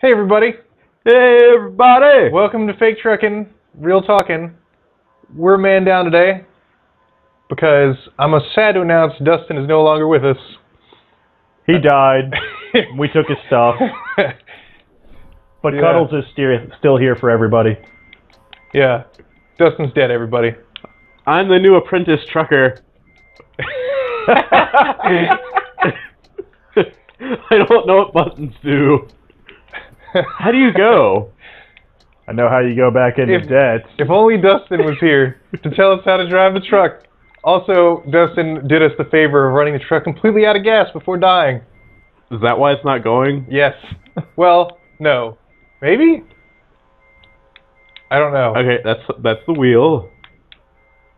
Hey everybody! Hey everybody! Welcome to Fake Truckin', Real Talkin'. We're man down today because I'm sad to announce Dustin is no longer with us. He died. We took his stuff. But yeah. Cuddles is still here for everybody. Yeah. Dustin's dead, everybody. I'm the new apprentice trucker. I don't know what buttons do. How do you go? I know how you go back into debt. If only Dustin was here to tell us how to drive the truck. Also, Dustin did us the favor of running the truck completely out of gas before dying. Is that why it's not going? Yes. Well, no. Maybe? I don't know. Okay, that's the wheel.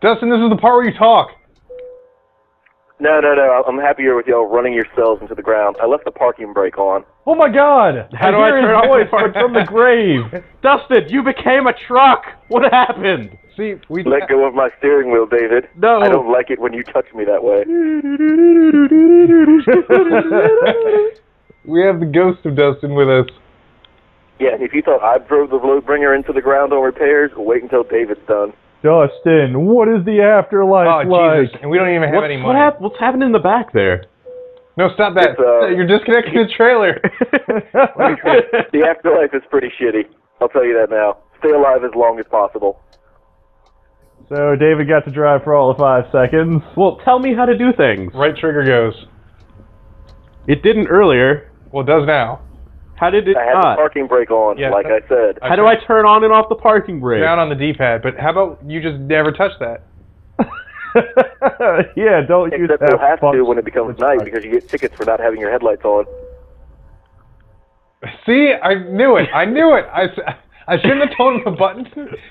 Dustin, this is the part where you talk. No. I'm happier with y'all running yourselves into the ground. I left the parking brake on. Oh my God! How do I turn off from the grave? Dustin, you became a truck! What happened? See, we let go of my steering wheel, David. No! I don't like it when you touch me that way. We have the ghost of Dustin with us. Yeah, if you thought I drove the load-bringer into the ground on repairs, wait until David's done. Dustin, what is the afterlife like? Jesus. And we don't even have any money. What's happening in the back there? No, stop that. You're disconnecting the trailer. The afterlife is pretty shitty. I'll tell you that now. Stay alive as long as possible. So David got to drive for all of 5 seconds. Well, tell me how to do things. Right trigger goes. It didn't earlier. Well, it does now. How did it not? I had the parking brake on, yes, like I said. How do I turn on and off the parking brake? Down on the D-pad, but how about you just never touch that? Yeah, don't use that. Except you'll have to when it becomes night, because you get tickets for not having your headlights on. See? I knew it! I shouldn't have told him the button,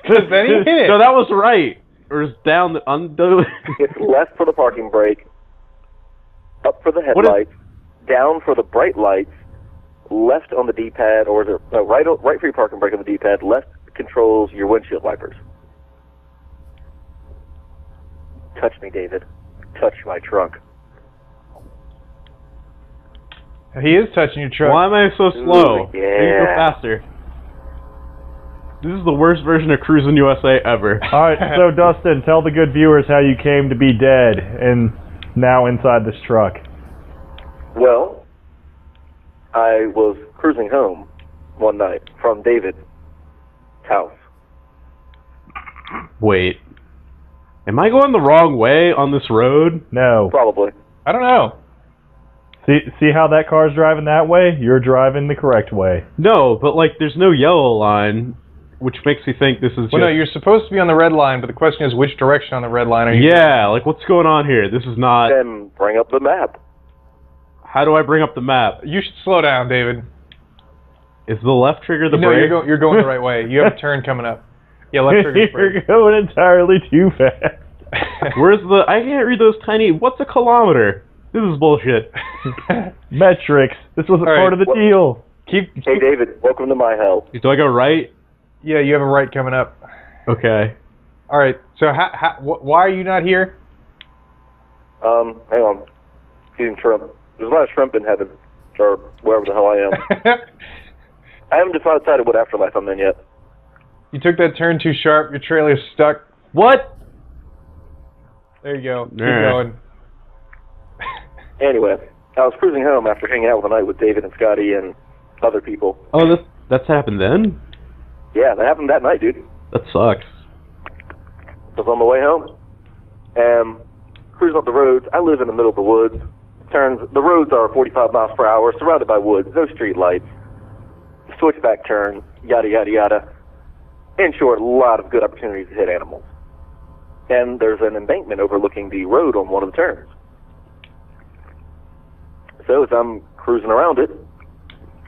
because then he hit it. No, that was right. Or it's down, under... It's left for the parking brake, up for the headlights, down for the bright lights, left on the D-pad, or the right for your parking brake on the D-pad, left controls your windshield wipers. Touch me, David. Touch my trunk. He is touching your trunk. Why am I so slow? Yeah. Go faster. This is the worst version of Cruisin' USA ever. Alright, so Dustin, tell the good viewers how you came to be dead and now inside this truck. Well, I was cruising home one night from David's house. Wait. Am I going the wrong way on this road? No. Probably. I don't know. See how that car's driving that way? You're driving the correct way. No, but like there's no yellow line, which makes me think this is just... Well, no, you're supposed to be on the red line, but the question is which direction on the red line are you... Yeah, like what's going on here? This is not... Then bring up the map. How do I bring up the map? You should slow down, David. Is the left trigger the brake? No, you're going the right way. You have a turn coming up. Yeah, left trigger the brake. You're going entirely too fast. Where's the... I can't read those tiny... What's a kilometer? This is bullshit. Metrics. This wasn't part of the deal. Hey, David. Welcome to my hell. Do I go right? Yeah, you have a right coming up. Okay. All right. So why are you not here? Hang on. He's in trouble. There's a lot of shrimp in heaven, or wherever the hell I am. I haven't decided what afterlife I'm in yet. You took that turn too sharp, your trailer's stuck. What? There you go. Keep going. Anyway, I was cruising home after hanging out with the night with David and Scotty and other people. Oh, that's happened then? Yeah, that happened that night, dude. That sucks. I was on my way home, and cruising up the roads. I live in the middle of the woods. Turns, the roads are 45 miles per hour, surrounded by woods, no street lights, switchback turn, yada, yada, yada. In short, a lot of good opportunities to hit animals. And there's an embankment overlooking the road on one of the turns. So as I'm cruising around it,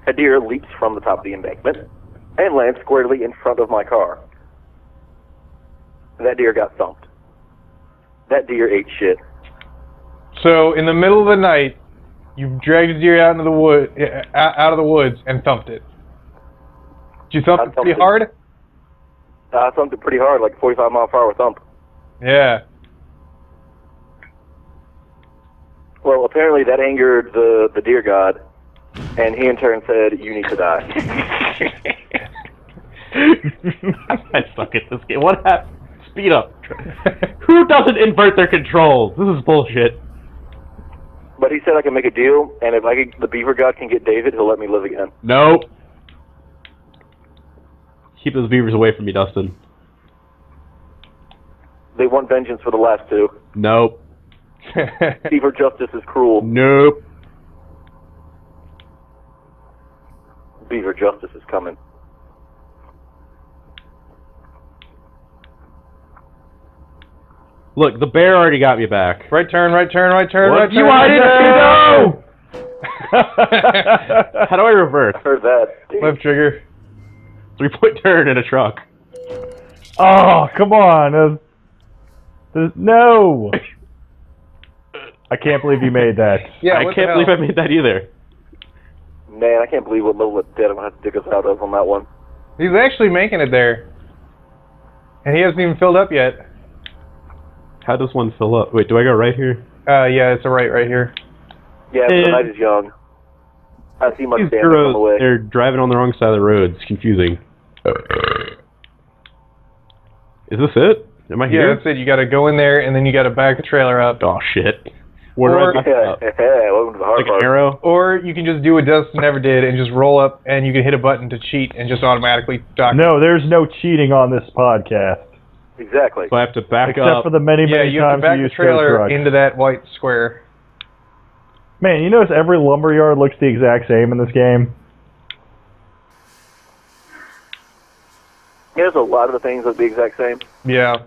a deer leaps from the top of the embankment and lands squarely in front of my car. That deer got thumped. That deer ate shit. So in the middle of the night, you dragged a deer out into the wood, out of the woods, and thumped it. Did you thump it pretty hard? I thumped it pretty hard, like a 45-mile-per-hour thump. Yeah. Well, apparently that angered the deer god, And he in turn said, you need to die. I suck at this game. What happened? Speed up. Who doesn't invert their controls? This is bullshit. But he said I can make a deal, and if I could, the beaver god can get David, he'll let me live again. Nope. Keep those beavers away from me, Dustin. They want vengeance for the last two. Nope. Beaver justice is cruel. Nope. Beaver justice is coming. Look, the bear already got me back. Right turn, right turn, right turn, what? Right turn. You wanted to know! How do I reverse? I heard that. Left trigger. 3-point turn in a truck. Oh, come on. No! I can't believe you made that. Yeah, I can't believe I made that either. Man, I can't believe what little of dead I'm going to have to dig us out of on that one. He's actually making it there. And he hasn't even filled up yet. How does one fill up? Wait, do I go right here? Yeah, it's a right here. Yeah, the night is young. I see my damage on the way. They're driving on the wrong side of the road. It's confusing. Is this it? Am I here? Yeah, that's it. You gotta go in there, and then you gotta back the trailer up. Oh, shit. Where do I back up? Welcome to the hard like part. An arrow? Or you can just do what Dustin never did, and just roll up, and you can hit a button to cheat, and just automatically dock. No, there's no cheating on this podcast. Exactly. So I have to back up. Except for the many times you use the trailer into that white square. Man, you notice every lumberyard looks the exact same in this game? Yeah, there's a lot of the things look the exact same. Yeah.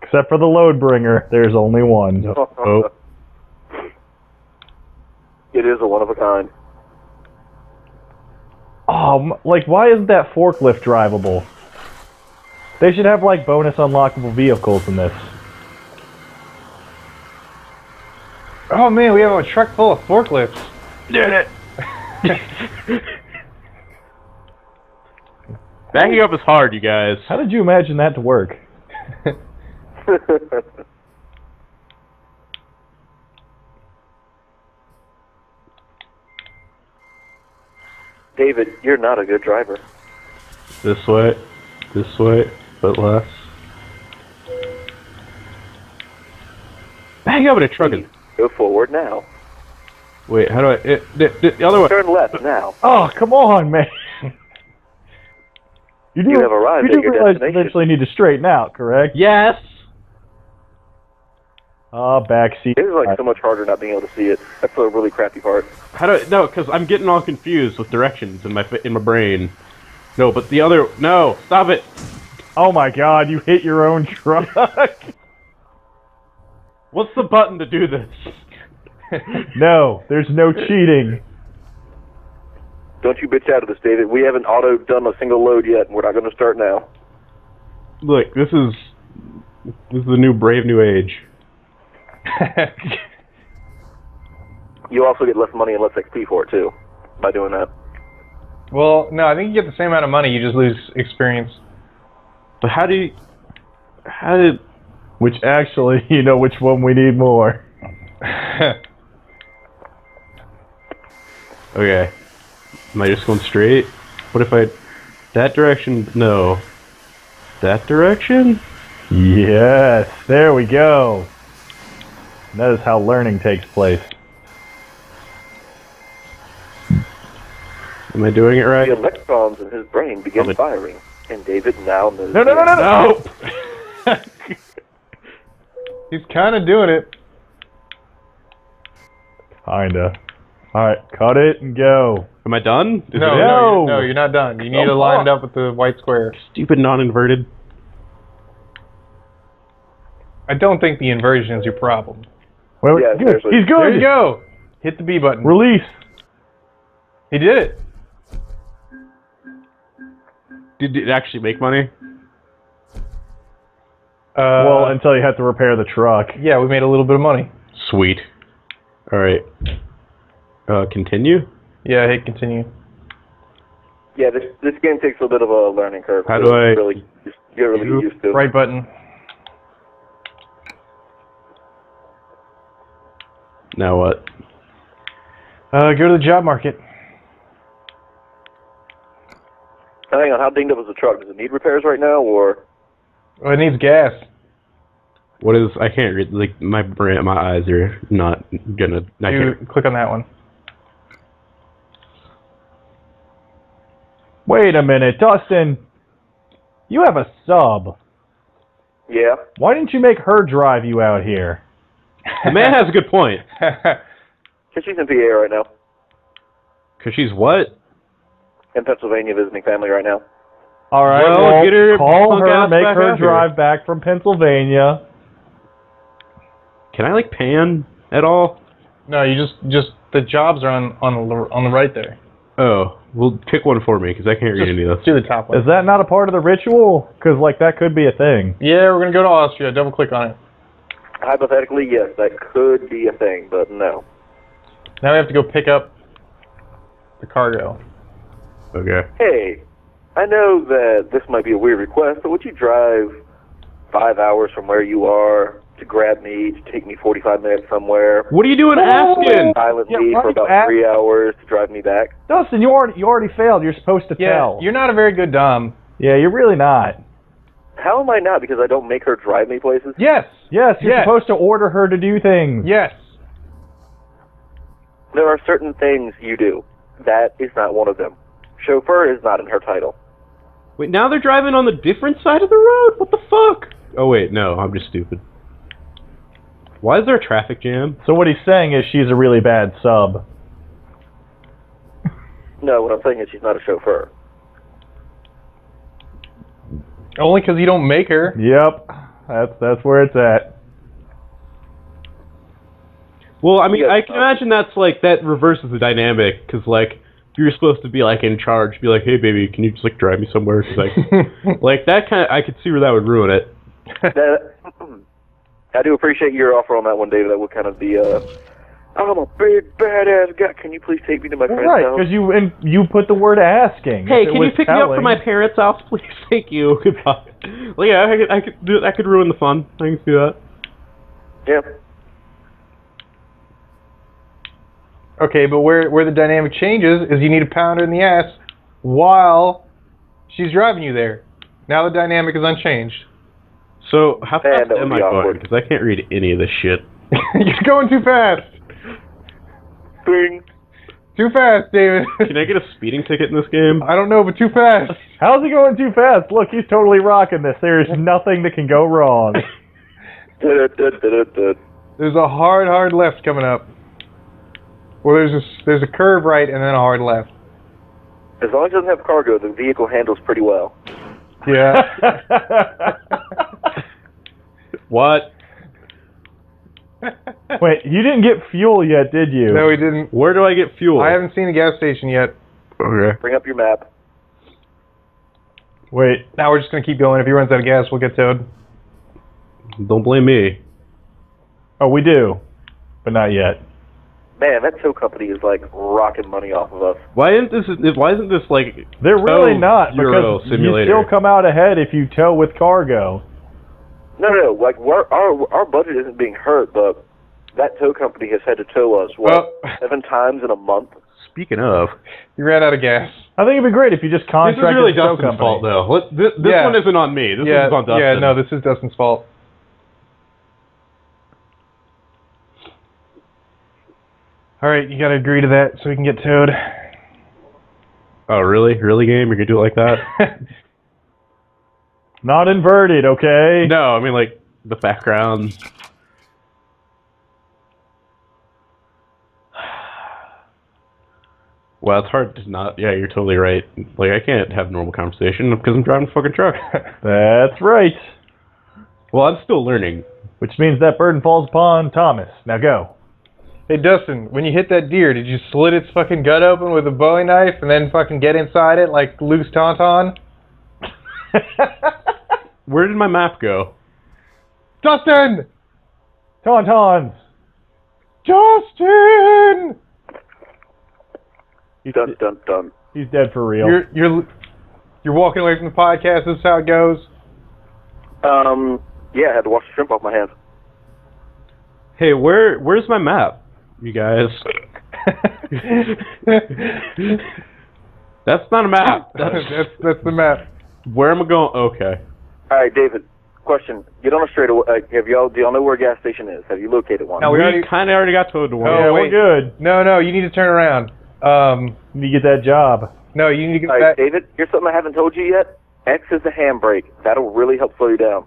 Except for the load bringer, there's only one. Oh. It is a one of a kind. Oh, like, why isn't that forklift drivable? They should have, like, bonus unlockable vehicles in this. Oh, man, we have a truck full of forklifts. Did it! Backing up is hard, you guys. How did you imagine that to work? David, you're not a good driver. This way. This way, but left. Bang up in a truckin'. Go forward now. Wait, how do I? The other way. Turn left now. Oh, come on, man. You have arrived at your destination. You eventually need to straighten out, correct? Yes. Ah, backseat. It is like so much harder not being able to see it. That's the really crappy part. How do I? No, because I'm getting all confused with directions in my brain. No, but the other... No! Stop it! Oh my god, you hit your own truck! What's the button to do this? No, there's no cheating. Don't you bitch out of this, David. We haven't done a single load yet, and we're not going to start now. Look, this is the new Brave New Age. You also get less money and less XP for it, too, by doing that. Well, no, I think you get the same amount of money, you just lose experience. But which actually, you know which one we need more. Okay. Am I just going straight? What if that direction? No. That direction? Yes, there we go. And that is how learning takes place. Am I doing it right? The electrons in his brain begin firing, and David now moves... No! He's kind of doing it. Kinda. Alright, cut it and go. Am I done? No, you're not done. You need to line it up with the white square. Stupid non-inverted. I don't think the inversion is your problem. Well, yeah, he's good! There you go! Hit the B button. Release! He did it! Did it actually make money? Well, until you had to repair the truck. Yeah, we made a little bit of money. Sweet. Alright. Continue? Yeah, hit continue. Yeah, this game takes a bit of a learning curve. How do I... Really, just get really used to it. Right button. Now what? Go to the job market. Hang on, how dinged up is the truck? Does it need repairs right now, or? Oh, it needs gas. What is? I can't read. Like my eyes are not gonna. You click on that one. Wait a minute, Dustin. You have a sub. Yeah. Why didn't you make her drive you out here? The man has a good point. Because she's in PA right now. Because she's what? In Pennsylvania visiting family right now. All right. Well, get her, call her, make her drive back from Pennsylvania. Can I like pan at all? No, you just the jobs are on the right there. Oh, well, pick one for me because I can't read any of those. Do the top one. Is that not a part of the ritual? Because like that could be a thing. Yeah, we're gonna go to Austria. Double click on it. Hypothetically, yes, that could be a thing, but no. Now we have to go pick up the cargo. Okay. Hey, I know that this might be a weird request, but would you drive 5 hours from where you are to grab me, to take me 45 minutes somewhere? What are you doing asking? Silent me for about 3 hours to drive me back. Dustin, you already failed. You're supposed to tell. You're not a very good dom. Yeah, you're really not. How am I not? Because I don't make her drive me places? Yes. Yes, you're supposed to order her to do things. Yes. There are certain things you do. That is not one of them. Chauffeur is not in her title. Wait, now they're driving on the different side of the road? What the fuck? Oh, wait, no, I'm just stupid. Why is there a traffic jam? So what he's saying is she's a really bad sub. No, what I'm saying is she's not a chauffeur. Only because you don't make her. Yep, that's where it's at. Well, I mean, I can imagine that's like, that reverses the dynamic, because, like, you're supposed to be, like, in charge, be like, hey, baby, can you just, like, drive me somewhere? Like, like, that kind of, I could see where that would ruin it. I do appreciate your offer on that one, David. That would kind of be, I'm a big, badass guy. Can you please take me to my parents' house? Right, because you put the word asking. Hey, can you pick me up from my parents' house, please? Thank you. Goodbye. Well, yeah, I could ruin the fun. I can see that. Yeah. Okay, but where the dynamic changes is you need to pound her in the ass while she's driving you there. Now the dynamic is unchanged. So how fast am I going? Because I can't read any of this shit. You're going too fast. Bing. Too fast, David. Can I get a speeding ticket in this game? I don't know, but too fast. How's he going too fast? Look, he's totally rocking this. There's nothing that can go wrong. There's a hard left coming up. Well, there's a curve right and then a hard left. As long as it doesn't have cargo, the vehicle handles pretty well. Yeah. What? Wait, you didn't get fuel yet, did you? No, we didn't. Where do I get fuel? I haven't seen a gas station yet. Okay. Bring up your map. Wait. Now we're just going to keep going. If he runs out of gas, we'll get towed. Don't blame me. Oh, we do. But not yet. Man, that tow company is like rocking money off of us. Why isn't this like they're really not because simulator. You still come out ahead if you tow with cargo. No, like our budget isn't being hurt, but that tow company has had to tow us what 7 times in a month. Speaking of, you ran out of gas. I think it'd be great if you just contracted the tow company. This is really Dustin's fault, though. This one isn't on me. This one's on Dustin. Yeah, no, this is Dustin's fault. All right, you gotta agree to that so we can get towed. Oh, really? Really, game? You're gonna do it like that? Not inverted, okay? No, I mean like the background. Well, it's hard to not. Yeah, you're totally right. Like I can't have normal conversation because I'm driving a fucking truck. That's right. Well, I'm still learning, which means that burden falls upon Thomas. Now go. Hey, Dustin, when you hit that deer, did you slit its fucking gut open with a Bowie knife and then fucking get inside it like loose tauntaun? Where did my map go? Dustin! Tauntauns! Dustin! Dun-dun-dun. He's dead for real. You're walking away from the podcast. This is how it goes. Yeah, I had to wash the shrimp off my hands. Hey, where's my map? You guys. That's not a map. That's the map. Where am I going? Okay. All right, David. Question: Get on a straightaway. Do y'all know where a gas station is? Have you located one? No, we kind of already got to the one. Oh, yeah, we're good. No, no, you need to turn around. You need to get that job. No, you need to get. All right, David. Here's something I haven't told you yet. X is the handbrake. That'll really help slow you down.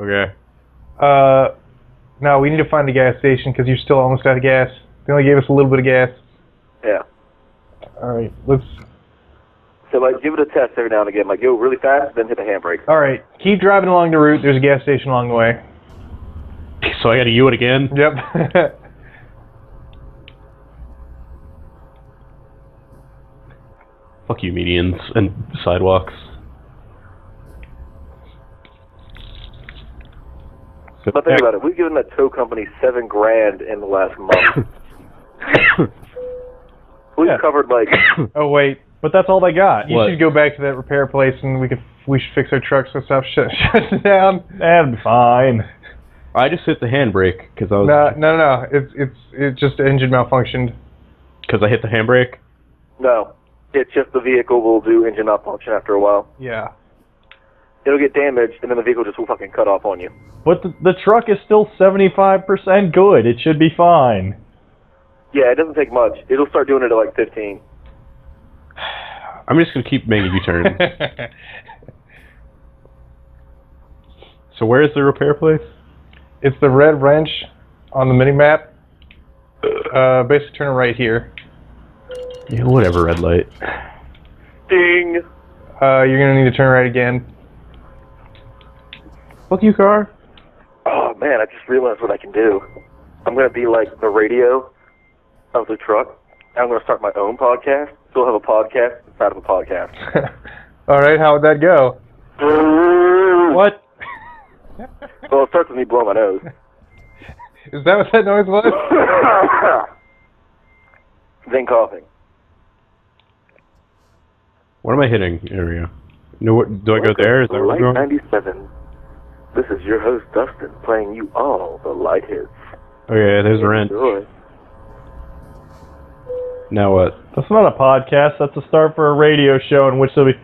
Okay. No, we need to find the gas station because you're still almost out of gas. They only gave us a little bit of gas. Yeah. All right, let's. So, like, give it a test every now and again. Like, go really fast, then hit the handbrake. All right, keep driving along the route. There's a gas station along the way. So I got to U it again? Yep. Fuck you, medians and sidewalks. But think about it. We've given that tow company $7 grand in the last month. We've covered like. Oh wait, but that's all they got. You should go back to that repair place, and we should fix our trucks and stuff. Shut down. That'd be fine. I just hit the handbrake because I was. No. It's just the engine malfunctioned. Because I hit the handbrake. No, it's just the vehicle will do engine malfunction after a while. Yeah. It'll get damaged, and then the vehicle just will fucking cut off on you. But the truck is still 75% good. It should be fine. Yeah, it doesn't take much. It'll start doing it at like 15. I'm just going to keep making U-turns. So where is the repair place? It's the red wrench on the mini-map. Basically turn right here. Yeah, whatever, red light. Ding! You're going to need to turn right again. Fuck you, car. Oh, man, I just realized what I can do. I'm going to be like the radio of the truck, and I'm going to start my own podcast. So I'll have a podcast inside of a podcast. All right, how would that go? What? Well, it starts with me blowing my nose. Is that what that noise was? Then coughing. What am I hitting? Area. No, what, do I go there? Is that where we're going? 97. This is your host, Dustin, playing you all the light hits. Okay, there's a wrench. Now what? That's not a podcast. That's a start for a radio show in which they'll be...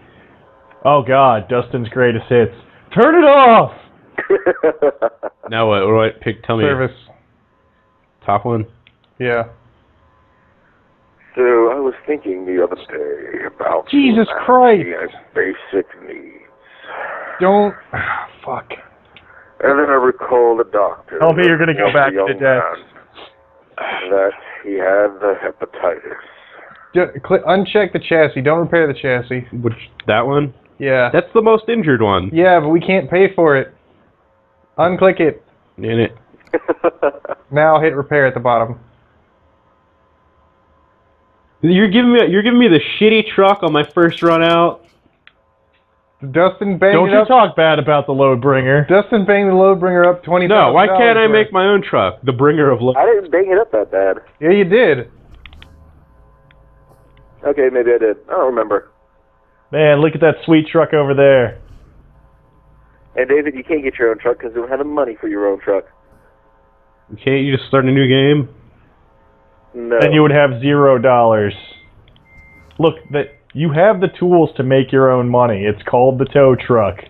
Oh, God, Dustin's greatest hits. Turn it off! Now what? What do I pick? Tell me. Service. Top one? Yeah. So, I was thinking the other day about... Jesus Christ! ...basic needs. Don't... Fuck. And then I recall the doctor. Tell me you're going to go back to death. That he had the hepatitis. Uncheck the chassis. Don't repair the chassis. Which, that one? Yeah. That's the most injured one. Yeah, but we can't pay for it. Unclick it. In it. Now hit repair at the bottom. You're giving me the shitty truck on my first run out. Dustin banged Don't it you up. Talk bad about the load bringer. Dustin banged the load bringer up $20,000. No, why can't I make my own truck? The bringer of load. I didn't bang it up that bad. Yeah, you did. Okay, maybe I did. I don't remember. Man, look at that sweet truck over there. And David, you can't get your own truck because you don't have the money for your own truck. Can't you just start a new game? No. Then you would have $0. Look, that... You have the tools to make your own money. It's called the tow truck.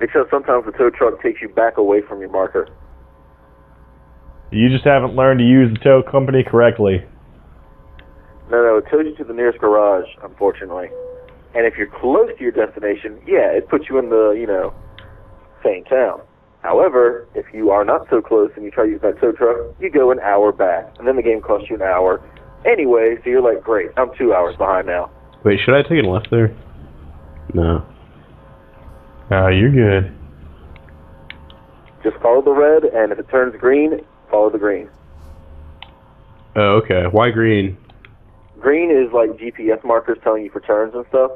Except sometimes the tow truck takes you back away from your marker. You just haven't learned to use the tow company correctly. No, it tows you to the nearest garage, unfortunately. And if you're close to your destination, yeah, it puts you in the, you know, same town. However, if you are not so close and you try to use that tow truck, you go an hour back. And then the game costs you an hour. Anyway, so you're like, great, I'm 2 hours behind now. Wait, should I take a left there? No. No, you're good. Just follow the red, and if it turns green, follow the green. Oh, okay. Why green? Green is like GPS markers telling you for turns and stuff.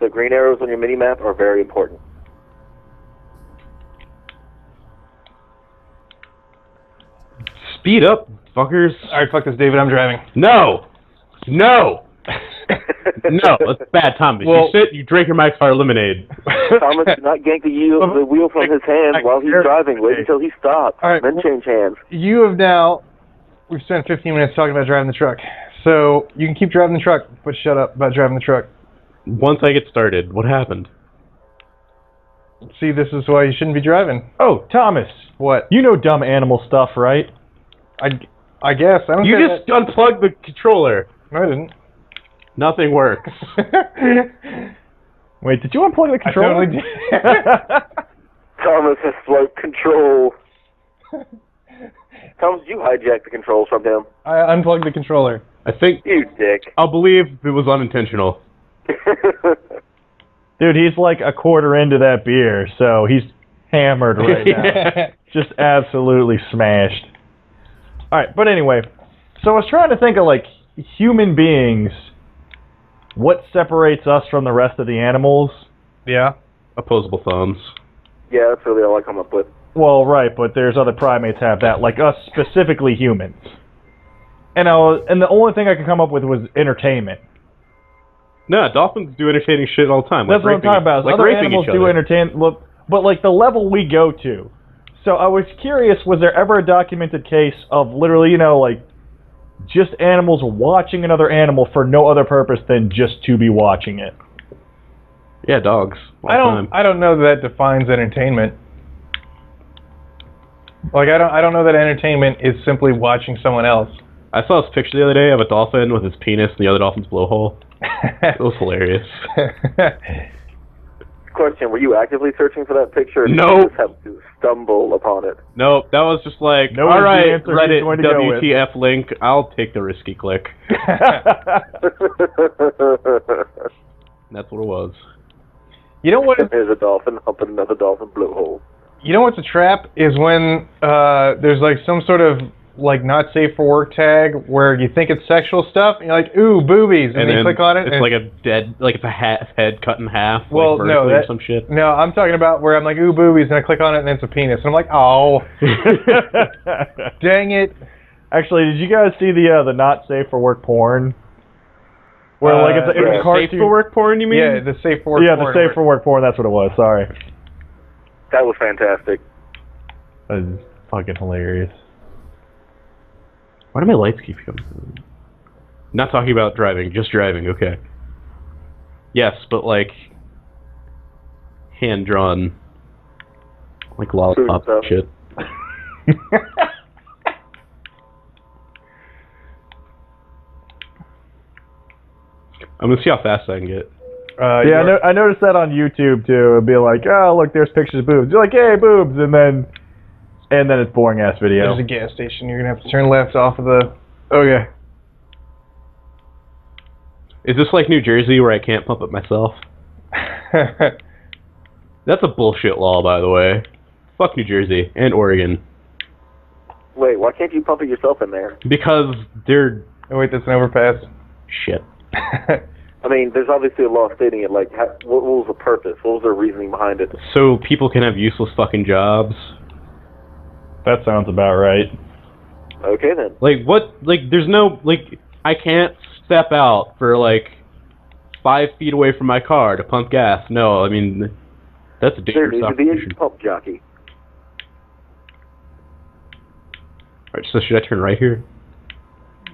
So green arrows on your mini-map are very important. Speed up, fuckers. All right, fuck this, David. I'm driving. No! No! No, it's bad, Thomas. Well, you sit, you drink your Mike's Hard lemonade. Thomas, do not yank the wheel from his hand while he's driving. Wait until he stops. All right, then change hands. You have now... We've spent 15 minutes talking about driving the truck. So you can keep driving the truck, but shut up about driving the truck. Once I get started, what happened? See, this is why you shouldn't be driving. Oh, Thomas. What? You know dumb animal stuff, right? I guess. I don't. You just unplugged the controller. No, I didn't. Nothing works. Wait, did you unplug the controller? I totally did. Thomas has float control. Thomas, you hijacked the controls from him. I unplugged the controller. I think... You dick. I'll believe it was unintentional. Dude, he's like a quarter into that beer, so he's hammered right now. Just absolutely smashed. Alright, but anyway. So I was trying to think of, like, human beings. What separates us from the rest of the animals? Yeah. Opposable thumbs. Yeah, that's really all I come up with. Well, right, but there's other primates have that, like us, specifically humans. And the only thing I could come up with was entertainment. No, dolphins do entertaining shit all the time. That's what I'm talking about. Like other animals do entertain, but like the level we go to. So I was curious, was there ever a documented case of literally, you know, like just animals watching another animal for no other purpose than just to be watching it? Yeah, dogs. I don't know that defines entertainment. Like, I don't know that entertainment is simply watching someone else. I saw this picture the other day of a dolphin with his penis in the other dolphin's blowhole. It was hilarious. Question, were you actively searching for that picture? No. Nope. Have to stumble upon it? Nope, that was just like, no, all right, Reddit, WTF link, I'll take the risky click. That's what it was. You know what? There's a dolphin humping another dolphin blowhole. You know what's a trap is when there's like some sort of like not safe for work tag where you think it's sexual stuff and you're like, ooh, boobies, and then you click on it. It's like a dead, like it's a head cut in half. Well, like no, that, or some shit. No, I'm talking about where I'm like, ooh, boobies, and I click on it and it's a penis, and I'm like, oh, dang it! Actually, did you guys see the not safe for work porn? Where like it's a cartoon. Safe for work porn, you mean? Yeah, the safe for work. Yeah, porn. The safe for work porn. That's what it was. Sorry. That was fantastic. That is fucking hilarious. Why do my lights keep going? Not talking about driving, just driving, okay. Yes, but like... hand-drawn... like lollipop shit. I'm gonna see how fast I can get. Yeah, I noticed that on YouTube too. It'd be like, oh, look, there's pictures of boobs. You're like, hey, boobs, and then it's boring ass video. There's a gas station. You're gonna have to turn left off of the. Okay. Is this like New Jersey where I can't pump it myself? That's a bullshit law, by the way. Fuck New Jersey and Oregon. Wait, why can't you pump it yourself in there? Because they're. Oh wait, that's an overpass. Shit. I mean, there's obviously a law stating it, like, what was the purpose? What was the reasoning behind it? So people can have useless fucking jobs? That sounds about right. Okay, then. Like, what, like, there's no, like, I can't step out for, like, 5 feet away from my car to pump gas. No, I mean, that's a dangerous operation. There needs to be a pump jockey. Alright, so should I turn right here?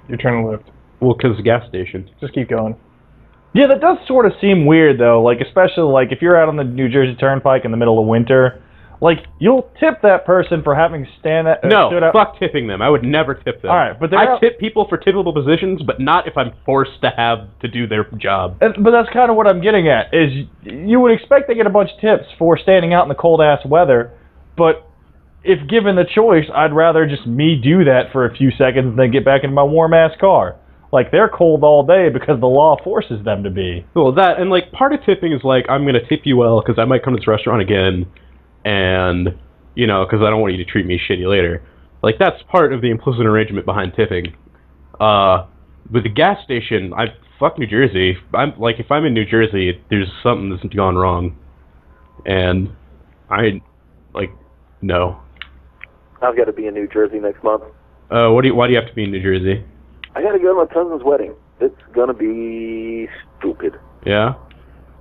You're turning left. Well, because the gas station. Just keep going. Yeah, that does sort of seem weird, though, like, especially, like, if you're out on the New Jersey Turnpike in the middle of winter, like, you'll tip that person for having stood out. Fuck tipping them. I would never tip them. All right, but I tip people for tippable positions, but not if I'm forced to do their job. But that's kind of what I'm getting at, is you would expect to get a bunch of tips for standing out in the cold-ass weather, but if given the choice, I'd rather just me do that for a few seconds than get back into my warm-ass car. Like, they're cold all day because the law forces them to be. Well, that, and, like, part of tipping is, like, I'm going to tip you well because I might come to this restaurant again and, you know, because I don't want you to treat me shitty later. Like, that's part of the implicit arrangement behind tipping. With the gas station, fuck New Jersey. Like, if I'm in New Jersey, there's something that's gone wrong. And no. I've got to be in New Jersey next month. Why do you have to be in New Jersey? I gotta go to my cousin's wedding. It's gonna be stupid. Yeah.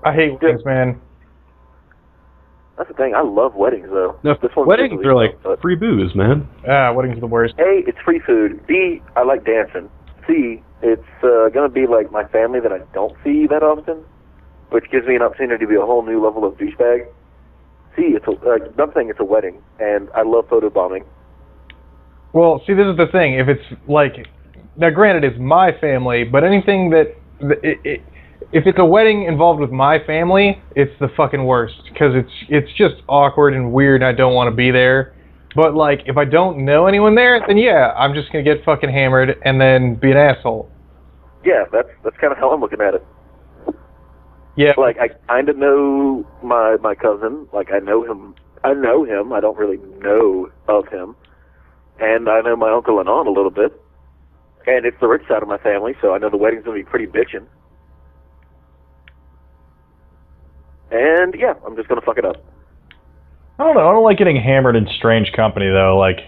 I hate weddings, man. That's the thing. I love weddings, though. No, this weddings are like free booze, man. Ah, weddings are the worst. A, it's free food. B, I like dancing. C, it's gonna be like my family that I don't see that often, which gives me an opportunity to be a whole new level of douchebag. C, it's another thing. It's a wedding, and I love photobombing. Well, see, this is the thing. If it's like, now, granted, it's my family, but anything that if it's a wedding involved with my family, it's the fucking worst because it's just awkward and weird. And I don't want to be there. But like, if I don't know anyone there, then yeah, I'm just gonna get fucking hammered and then be an asshole. Yeah, that's kind of how I'm looking at it. Yeah, like I kind of know my cousin. Like I know him. I don't really know of him. And I know my uncle and aunt a little bit. And it's the rich side of my family, so I know the wedding's going to be pretty bitchin'. And, yeah, I'm just going to fuck it up. I don't know. I don't like getting hammered in strange company, though. Like,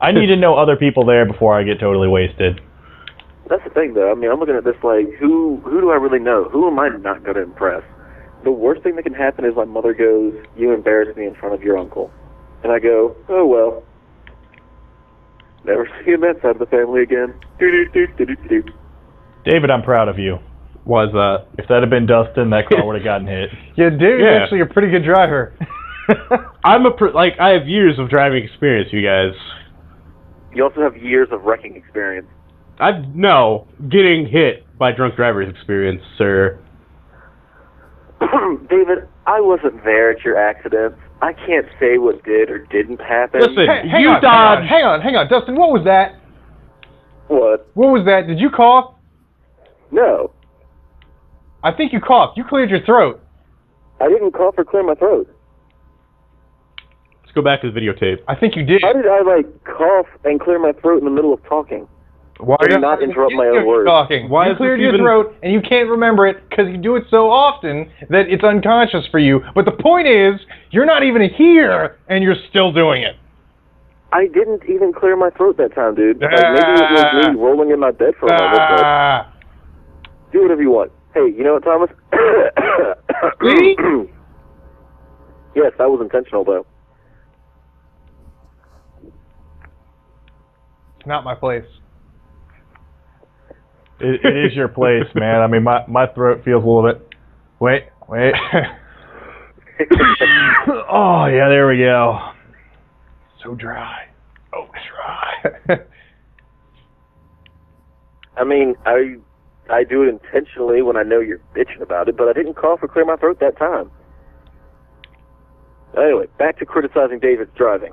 I need to know other people there before I get totally wasted. That's the thing, though. I mean, I'm looking at this like, who do I really know? Who am I not going to impress? The worst thing that can happen is my mother goes, "You embarrassed me in front of your uncle." And I go, "Oh, well. Never seen that side of the family again." David, I'm proud of you. Why is that? If that had been Dustin, that car would have gotten hit. Yeah, David's actually a pretty good driver. I have years of driving experience, you guys. You also have years of wrecking experience. Getting hit by drunk driver's experience, sir. David, I wasn't there at your accident. I can't say what did or didn't happen. Listen, you died. Hang on, Dustin, what was that? What? What was that? Did you cough? No. I think you coughed. You cleared your throat. I didn't cough or clear my throat. Let's go back to the videotape. I think you did. How did I, like, cough and clear my throat in the middle of talking? Why did not interrupt my own words? Why you cleared your throat, and you can't remember it because you do it so often that it's unconscious for you. But the point is, you're not even here, and you're still doing it. I didn't even clear my throat that time, dude. Like, maybe it was me rolling in my bed for a moment. But do whatever you want. Hey, you know what, Thomas? Really? Yes, that was intentional, though. It's not my place. It is your place, man. I mean, my throat feels a little bit... Wait. Oh, yeah, there we go. So dry. Oh, dry. I mean, I do it intentionally when I know you're bitching about it, but I didn't cough or clear my throat that time. Anyway, back to criticizing David's driving.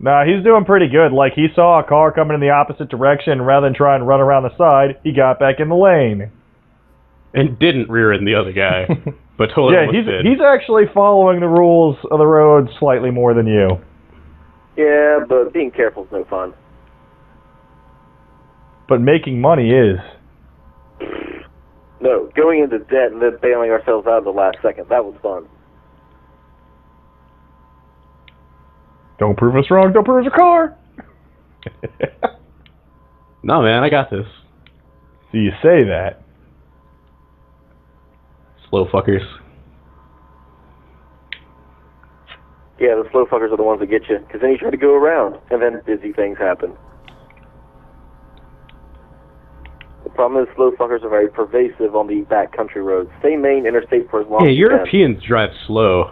Nah, he's doing pretty good. Like, he saw a car coming in the opposite direction. Rather than try and run around the side, he got back in the lane. And didn't rear in the other guy. But totally did. He's actually following the rules of the road slightly more than you. Yeah, but being careful is no fun. But making money is. No, going into debt and then bailing ourselves out at the last second. That was fun. Don't prove us wrong. Don't prove us a car. No, man, I got this. So you say that. Slow fuckers. Yeah, the slow fuckers are the ones that get you. Because then you try to go around, and then busy things happen. The problem is slow fuckers are very pervasive on the backcountry roads. Stay main interstate for as long as you can. Yeah, Europeans drive slow.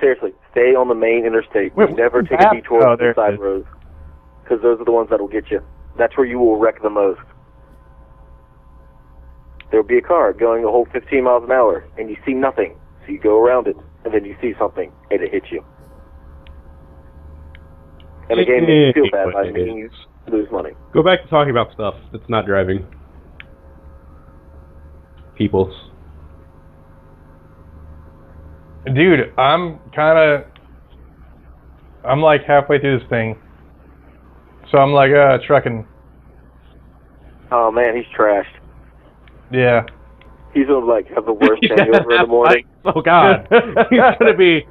Seriously, stay on the main interstate. Wait, never take a detour on the side roads. Because those are the ones that will get you. That's where you will wreck the most. There will be a car going a whole 15 miles an hour, and you see nothing. So you go around it, and then you see something, and it hits you. And the game makes you feel bad by making you lose money. Go back to talking about stuff that's not driving. Peoples. Dude, I'm like halfway through this thing. So I'm like, trucking. Oh man, he's trashed. Yeah. He's gonna like have the worst hangover in the morning. Oh god. He's gonna be.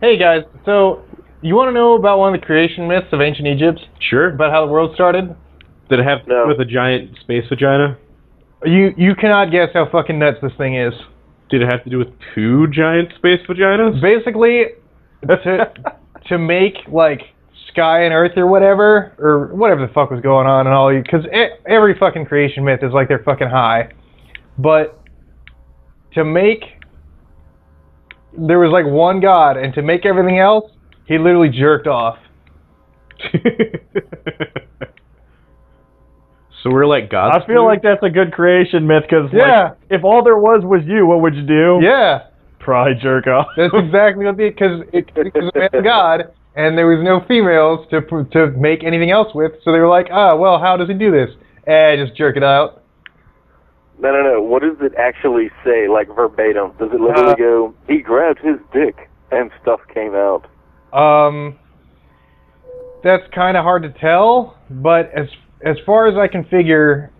Hey guys, so You want to know about one of the creation myths of ancient Egypt? Sure. About how the world started? Did it have to do with a giant space vagina? You cannot guess how fucking nuts this thing is. Did it have to do with two giant space vaginas? Basically, to make, like, sky and earth or whatever the fuck was going on and all, because every fucking creation myth is like they're fucking high. But to make... There was, like, one god, and to make everything else, he literally jerked off. So we're like gods. I feel like that's a good creation myth, because like, if all there was you, what would you do? Yeah. Probably jerk off. That's exactly what the... Because it was a man's god, and there was no females to make anything else with, so they were like, well, how does he do this? Just jerk it out. No. What does it actually say, like, verbatim? Does it literally go, he grabbed his dick, and stuff came out? That's kind of hard to tell, but as far as I can figure,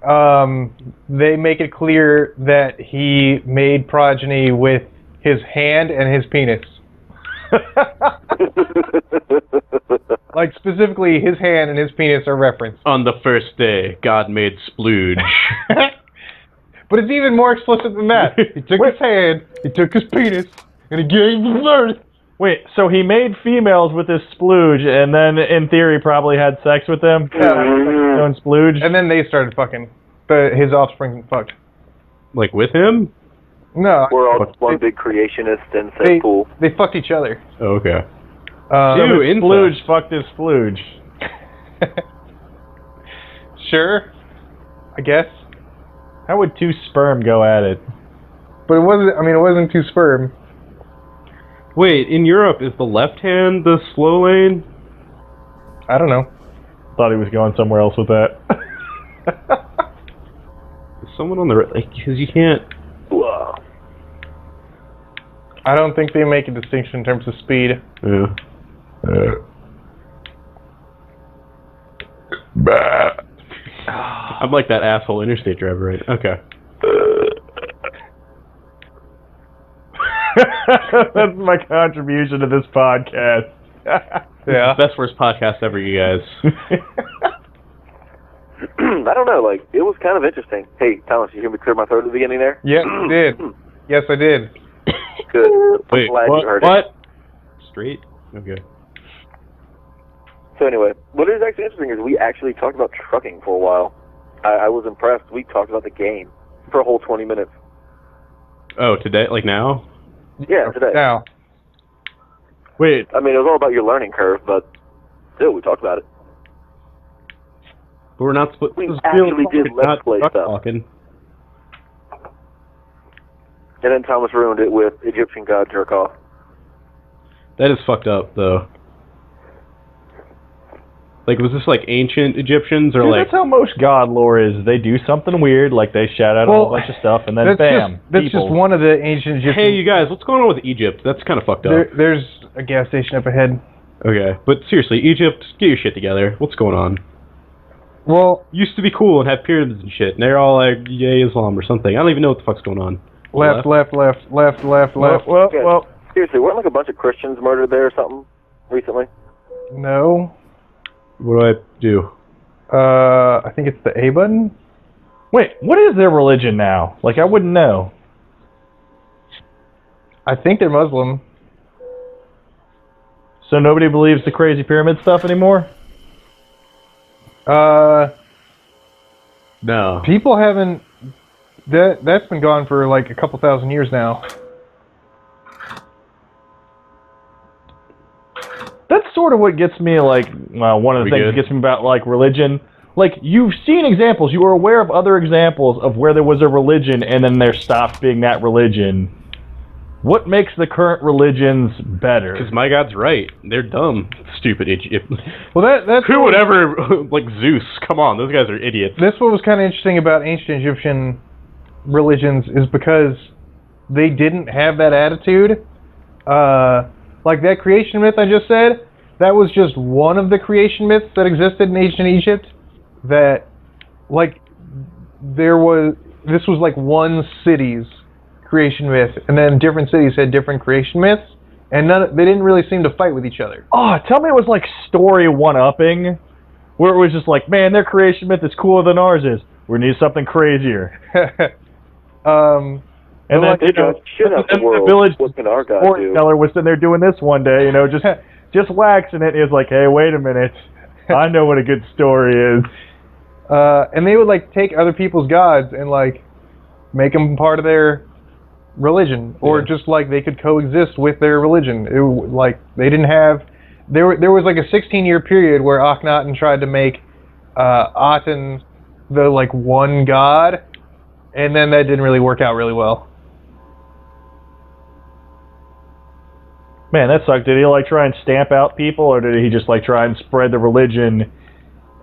they make it clear that he made progeny with his hand and his penis. Like, specifically, his hand and his penis are referenced. On the first day, God made splooge. But it's even more explicit than that. He took his hand, he took his penis, and he gave him birth. Wait, so he made females with his splooge, and then, in theory, probably had sex with them? Yeah. Like, his own splooge? And then they started fucking. His offspring fucked. Like, with him? No. We're all one big creationist and cesspool. They fucked each other. Oh, okay. Dude, his splooge fucked his splooge. Sure. I guess. How would two sperm go at it? But it wasn't, I mean, it wasn't two sperm. Wait, in Europe, is the left hand the slow lane? I don't know. Thought he was going somewhere else with that. Is someone on the right? Like, because you can't... Whoa. I don't think they make a distinction in terms of speed. Yeah. I'm like that asshole interstate driver, right? Okay. That's my contribution to this podcast. Yeah. Best worst podcast ever, you guys. I don't know, like, it was kind of interesting. Hey, Thomas, you hear me clear my throat at the beginning there? Yeah, you did. Yes, I did. Good. Wait, what? Straight? Okay. So anyway, what is actually interesting is we actually talked about trucking for a while. I was impressed. We talked about the game for a whole 20 minutes. Oh, today? Like now? Yeah, today. Now. Wait. I mean, it was all about your learning curve, but still, we talked about it. But we're not split. We actually did Let's Play stuff. Talking. And then Thomas ruined it with Egyptian God jerk off. That is fucked up, though. Like, was this like ancient Egyptians or like? That's how most god lore is. They do something weird, like they shout out a whole bunch of stuff, and then that's bam. That's just one of the ancient Egyptians. Hey, you guys, what's going on with Egypt? That's kind of fucked up. There's a gas station up ahead. Okay, but seriously, Egypt, get your shit together. What's going on? Well, used to be cool and have pyramids and shit, and they're all like, yay, Islam or something. I don't even know what the fuck's going on. Left. Well, seriously, weren't like a bunch of Christians murdered there or something recently? No. What do? I think it's the A button. Wait, what is their religion now? Like, I wouldn't know. I think they're Muslim. So nobody believes the crazy pyramid stuff anymore? No. People haven't... That's been gone for, like, a couple thousand years now. That's sort of what gets me, like, one of the things that gets me about, like, religion. Like, you've seen examples. You are aware of other examples of where there was a religion and then there stopped being that religion. What makes the current religions better? Because my god's right. They're dumb. Stupid idiots. Well, that's... Who would ever... Like, Zeus. Come on. Those guys are idiots. That's what was kind of interesting about ancient Egyptian religions is because they didn't have that attitude. Like that creation myth I just said, that was just one of the creation myths that existed in ancient Egypt. That, like, this was like one city's creation myth, and then different cities had different creation myths, And they didn't really seem to fight with each other. Oh, tell me it was like story one-upping, where it was just like, man, their creation myth is cooler than ours is. We need something crazier. And then, like, you know, the village fortune teller was sitting there doing this one day, you know, just waxing it. It's like, hey, wait a minute. I know what a good story is. And they would, like, take other people's gods and, like, make them part of their religion, or just like they could coexist with their religion. It, like, they didn't have. There was like a 16-year period where Akhenaten tried to make Aten the like one god, and then that didn't really work out really well. Man, that sucked. Did he like try and stamp out people, or did he just like try and spread the religion,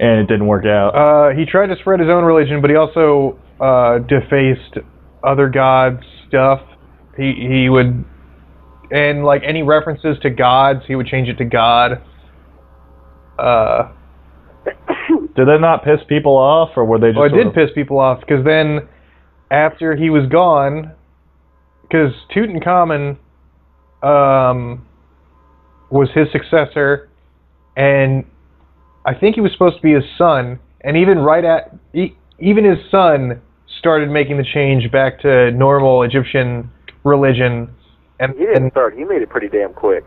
and it didn't work out? He tried to spread his own religion, but he also defaced other gods' stuff. He would, and like any references to gods, he would change it to God. Did that not piss people off, or were they just? Well, it did piss people off, because then after he was gone, because Tutankhamun was his successor, and I think he was supposed to be his son, and even his son started making the change back to normal Egyptian religion. And he didn't start. He made it pretty damn quick.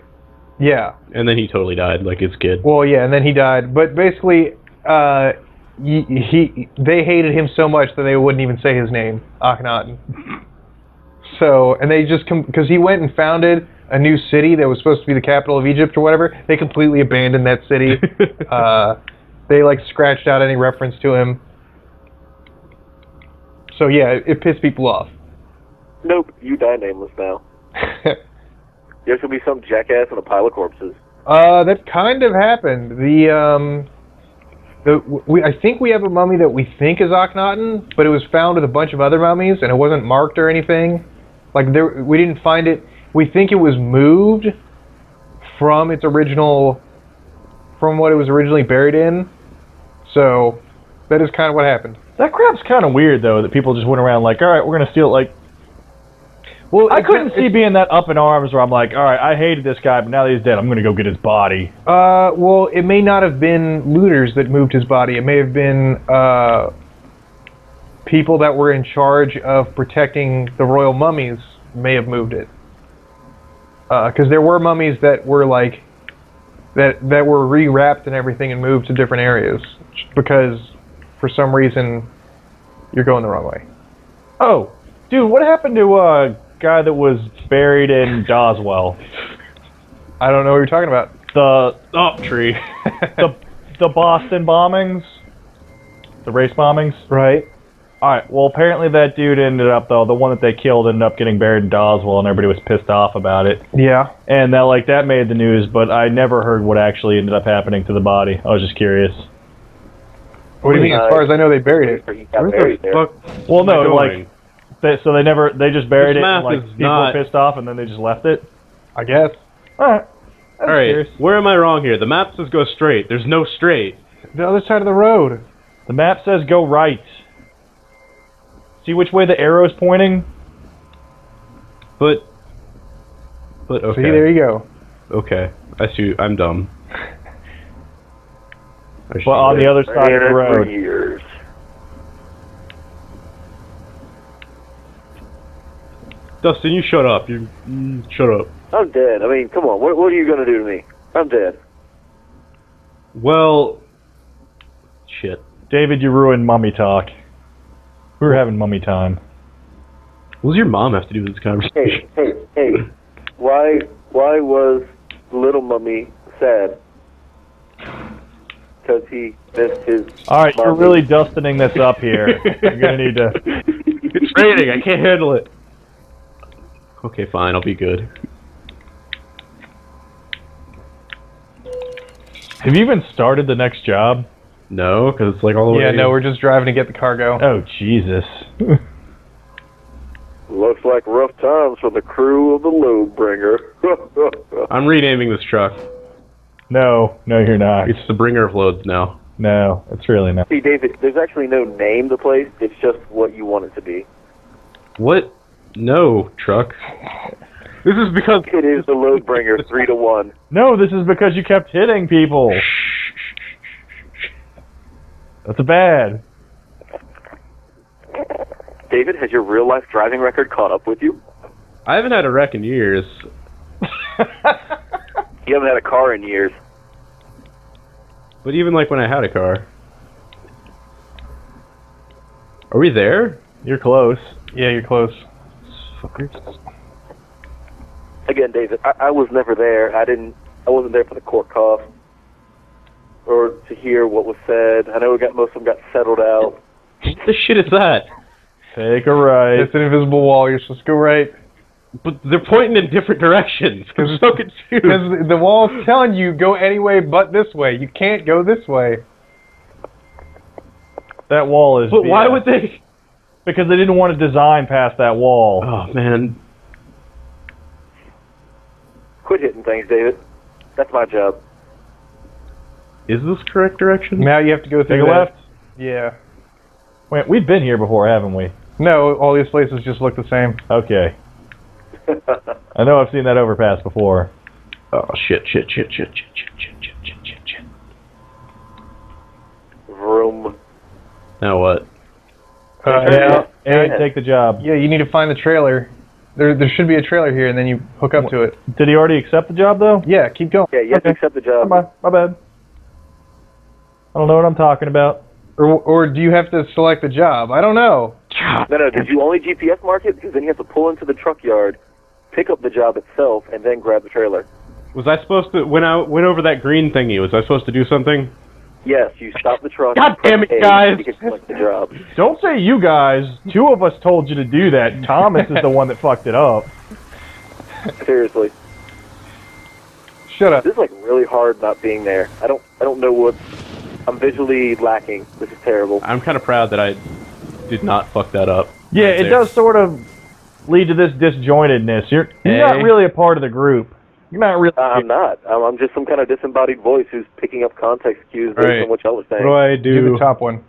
Yeah. And then he totally died, like his kid. Well, yeah, and then he died. But basically, they hated him so much that they wouldn't even say his name, Akhenaten. So, and they just, because he went and founded a new city that was supposed to be the capital of Egypt or whatever, they completely abandoned that city. They, like, scratched out any reference to him. So yeah, it pissed people off. Nope, you die nameless now. There's gonna be some jackass on a pile of corpses. That kind of happened. I think we have a mummy that we think is Akhenaten, but it was found with a bunch of other mummies, and it wasn't marked or anything. Like, there, we didn't find it. We think it was moved from its original, from what it was originally buried in. So that is kind of what happened. That crap's kind of weird, though, that people just went around like, all right, we're going to steal it. Like, well, I couldn't see being that up in arms where I'm like, all right, I hated this guy, but now that he's dead, I'm going to go get his body. Well, it may not have been looters that moved his body. It may have been people that were in charge of protecting the royal mummies may have moved it. Because there were mummies that were, like, that were rewrapped and everything and moved to different areas because for some reason, you're going the wrong way. Oh, dude, what happened to a guy that was buried in Doswell? I don't know what you're talking about. The tree. the Boston bombings? The race bombings? Right. Alright, well, apparently that dude ended up, though, the one that they killed ended up getting buried in Doswell, and everybody was pissed off about it. Yeah. And that, like, that made the news, but I never heard what actually ended up happening to the body. I was just curious. What do you mean? As far as I know, they buried it. Well, no, like, so they never, they just buried it, and, like, people were pissed off, and then they just left it? I guess. Alright. Alright, where am I wrong here? The map says go straight. There's no straight. The other side of the road. The map says go right. See which way the arrow's pointing? But, okay. See, there you go. Okay. I see, I'm dumb. Well, on the other side of the road. Years. Dustin, you shut up. You shut up. I'm dead. I mean, come on. What are you going to do to me? I'm dead. Well, shit. David, you ruined mummy talk. We were having mummy time. What does your mom have to do with this conversation? Hey. Why was Little Mummy sad? Because he missed his... Alright, you're really dustening this up here. You're going to need to... It's raining, I can't handle it. Okay, fine, I'll be good. Have you even started the next job? No, because it's like all the way... Yeah, no, we're just driving to get the cargo. Oh, Jesus. Looks like rough times for the crew of the load bringer. I'm renaming this truck. No, you're not. It's the bringer of loads now. No, it's really not. See, David, there's actually no name to place. It's just what you want it to be. What? No, truck. This is because... It is the load bringer, 3-1. No, this is because you kept hitting people. That's bad. David, has your real-life driving record caught up with you? I haven't had a wreck in years. You haven't had a car in years. But even, like, when I had a car. Are we there? You're close. Yeah, you're close. Fuckers. Again, David, I was never there. I wasn't there for the court cough or to hear what was said. I know we got most of them got settled out. What the shit is that? Take a right. It's an invisible wall. You're supposed to go right. But they're pointing in different directions. I'm so confused. Because the wall's telling you go any way but this way. You can't go this way. That wall is. But BS. Why would they? Because they didn't want to design past that wall. Oh man. Quit hitting things, David. That's my job. Is this correct direction? Now you have to go through left? Yeah. Wait, we've been here before, haven't we? No, all these places just look the same. Okay. I know I've seen that overpass before. Oh, shit. Vroom. Now what? Aaron, take the job. Yeah, you need to find the trailer. There should be a trailer here, and then you hook up to it. Did he already accept the job, though? Yeah, keep going. Yeah, you have to accept the job. My bad. I don't know what I'm talking about. Or do you have to select the job? I don't know. No, did you only GPS mark it? Because then you have to pull into the truck yard, pick up the job itself, and then grab the trailer. Was I supposed to... When I went over that green thingy, was I supposed to do something? Yes, you stop the truck. God damn it, guys! The job. Don't say you guys. Two of us told you to do that. Thomas is the one that fucked it up. Seriously. Shut up. This is like really hard not being there. I don't know what. I'm visually lacking. This is terrible. I'm kind of proud that I did not fuck that up. Yeah, right it does sort of lead to this disjointedness. You're not really a part of the group. You're not really... I'm not. I'm just some kind of disembodied voice who's picking up context cues based on what y'all are saying. What do I do? Do the top one.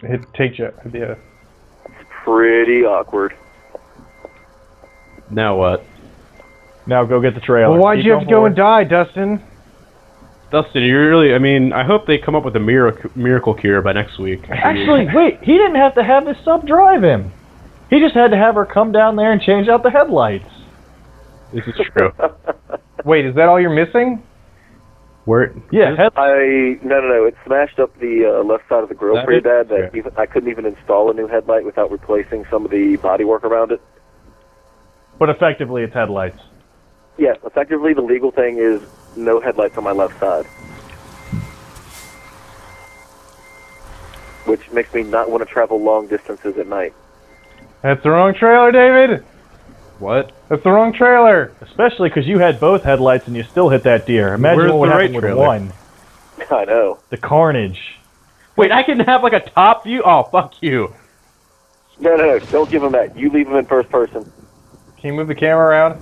Hit take jet. Yeah. It's pretty awkward. Now what? Now go get the trailer. Well, why'd you have to go and die, Dustin? Dustin, you really... I mean, I hope they come up with a miracle cure by next week. Actually, wait. He didn't have to have this sub drive him. He just had to have her come down there and change out the headlights. This is true. Wait, is that all you're missing? Where? Yeah. No. It smashed up the left side of the grill pretty bad. That even, I couldn't even install a new headlight without replacing some of the bodywork around it. But effectively, it's headlights. Yeah. Effectively, the legal thing is no headlights on my left side, which makes me not want to travel long distances at night. That's the wrong trailer, David! What? That's the wrong trailer! Especially because you had both headlights and you still hit that deer. Imagine what would happen with one. I know. The carnage. Wait, I can have like a top view? Oh, fuck you. No, don't give him that. You leave him in first person. Can you move the camera around?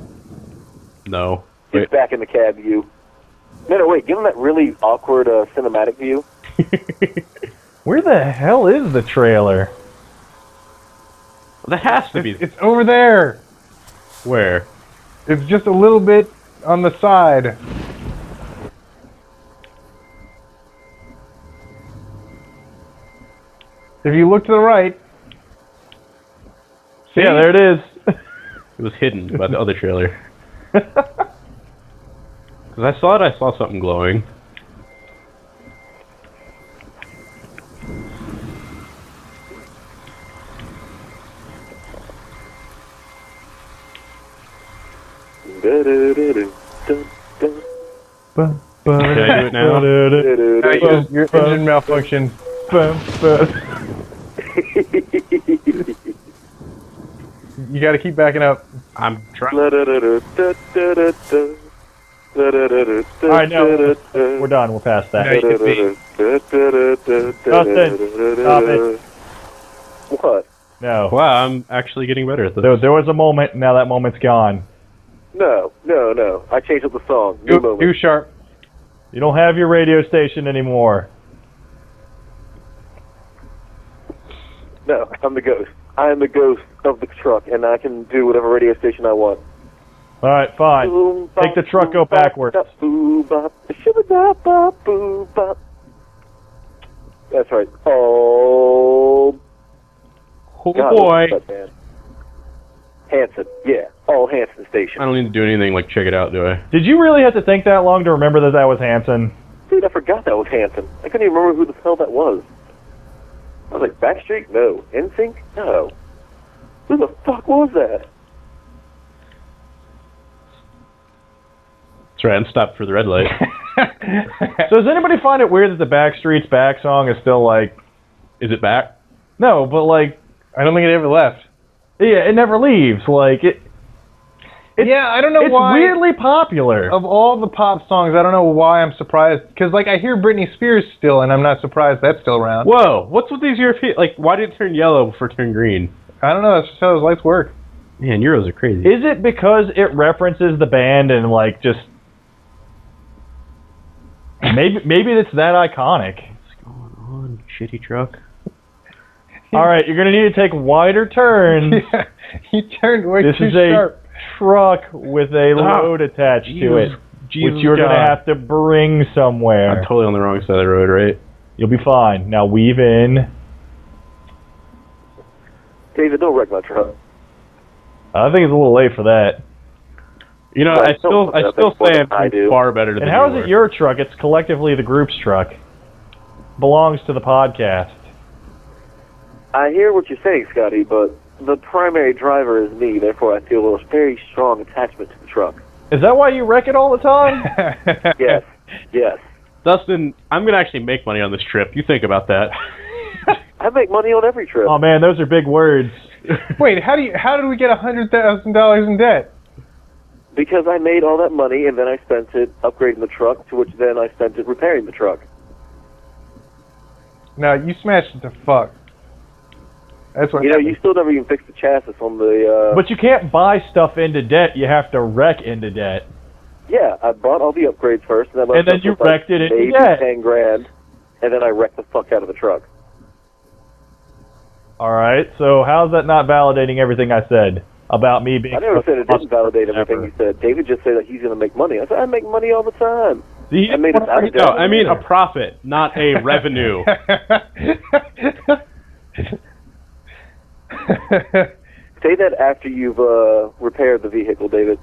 No. Wait. Get back in the cab view. No, wait, give him that really awkward cinematic view. Where the hell is the trailer? That has to be. It's over there. Where? It's just a little bit on the side. If you look to the right. See? Yeah, there it is. It was hidden by the other trailer. Because I saw something glowing. Your engine malfunction. You gotta keep backing up. I'm trying. Alright, no. We're done. We're past that. Dustin, stop it. What? No. Wow, I'm actually getting better at this. There was a moment, now that moment's gone. No. I changed up the song. Too sharp. You don't have your radio station anymore. No, I'm the ghost. I am the ghost of the truck, and I can do whatever radio station I want. All right, fine. Boom, bop, take the truck, go backwards. That's right. Oh God, boy. Hanson, yeah. Oh, Hanson Station. I don't need to do anything like check it out, do I? Did you really have to think that long to remember that that was Hanson? Dude, I forgot that was Hanson. I couldn't even remember who the hell that was. I was like, Backstreet? No. NSYNC? No. Who the fuck was that? That's right, I'm stopped for the red light. So does anybody find it weird that the Backstreet's Back song is still like... Is it back? No, but like... I don't think it ever left. Yeah, it never leaves. Like, yeah, I don't know why. It's weirdly popular. Of all the pop songs, I don't know why I'm surprised. Because, like, I hear Britney Spears still, and I'm not surprised that's still around. Whoa, what's with these European... Like, why did it turn yellow before it turned green? I don't know, that's just how those lights work. Man, Euros are crazy. Is it because it references the band and, like, just... Maybe it's that iconic. What's going on, shitty truck? All right, you're going to need to take wider turns. Yeah, he turned way too sharp. This is a truck with a load attached to it, which you're going to have to bring somewhere. I'm totally on the wrong side of the road, right? You'll be fine. Now weave in. David, don't wreck my truck. I think it's a little late for that. You know, but I still say I'm far better than. And how is it your truck? It's collectively the group's truck. Belongs to the podcast. I hear what you're saying, Scotty, but the primary driver is me, therefore I feel a very strong attachment to the truck. Is that why you wreck it all the time? Yes, yes. Dustin, I'm going to actually make money on this trip. You think about that. I make money on every trip. Oh, man, those are big words. Wait, how did we get $100,000 in debt? Because I made all that money, and then I spent it upgrading the truck, to which then I spent it repairing the truck. No, you smashed it to fuck. That's what happened. You still never even fix the chassis on the... But you can't buy stuff into debt. You have to wreck into debt. Yeah, I bought all the upgrades first. And then you wrecked it into debt. 10 grand, and then I wrecked the fuck out of the truck. All right, so how's that not validating everything I said about me being... I never said it didn't validate everything you said. David just said that he's going to make money. I said, I make money all the time. I made it out of debt. No, I mean a profit, not a revenue. Say that after you've repaired the vehicle, David.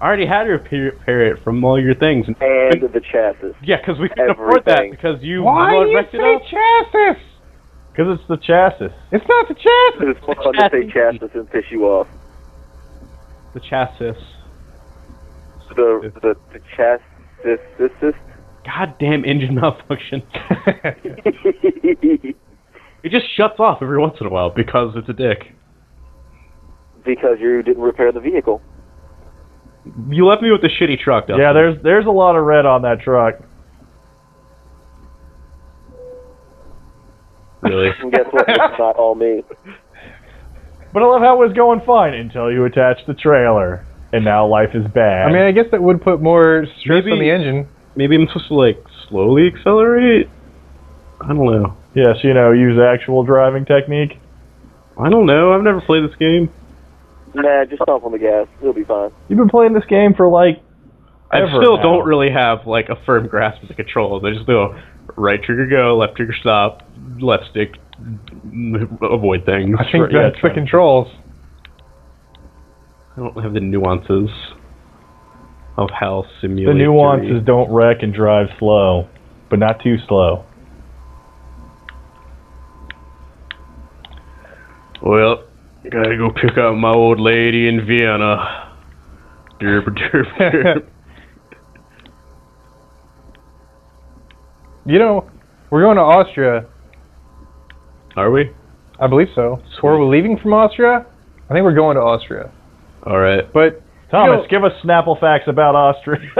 I already had to repair it from all your things. And the chassis. Yeah, because we couldn't afford that because you... Why do you say chassis? Because it's the chassis. It's not the chassis. It's fun to say chassis and piss you off. The chassis. The chassis. Goddamn engine malfunction. It just shuts off every once in a while because it's a dick. Because you didn't repair the vehicle. You left me with the shitty truck, Dustin. Yeah, there's a lot of red on that truck. Really? And guess what? It's not all me. But I love how it was going fine until you attached the trailer, and now life is bad. I mean, I guess that would put more stress on the engine. Maybe I'm supposed to like slowly accelerate. I don't know. Yes, you know, use actual driving technique. I don't know. I've never played this game. Nah, just stop on the gas. It'll be fine. You've been playing this game for, like, ever. I still don't really have, like, a firm grasp of the controls. I just go right trigger go, left trigger stop, left stick, avoid things. I think that's the controls. I don't have the nuances of how simulatory. The nuances don't wreck and drive slow, but not too slow. Well, gotta go pick up my old lady in Vienna. Derp, derp, derp. You know, we're going to Austria. Are we? I believe so. Sweet. Or we're leaving from Austria? I think we're going to Austria. All right. But Thomas, give us Snapple facts about Austria.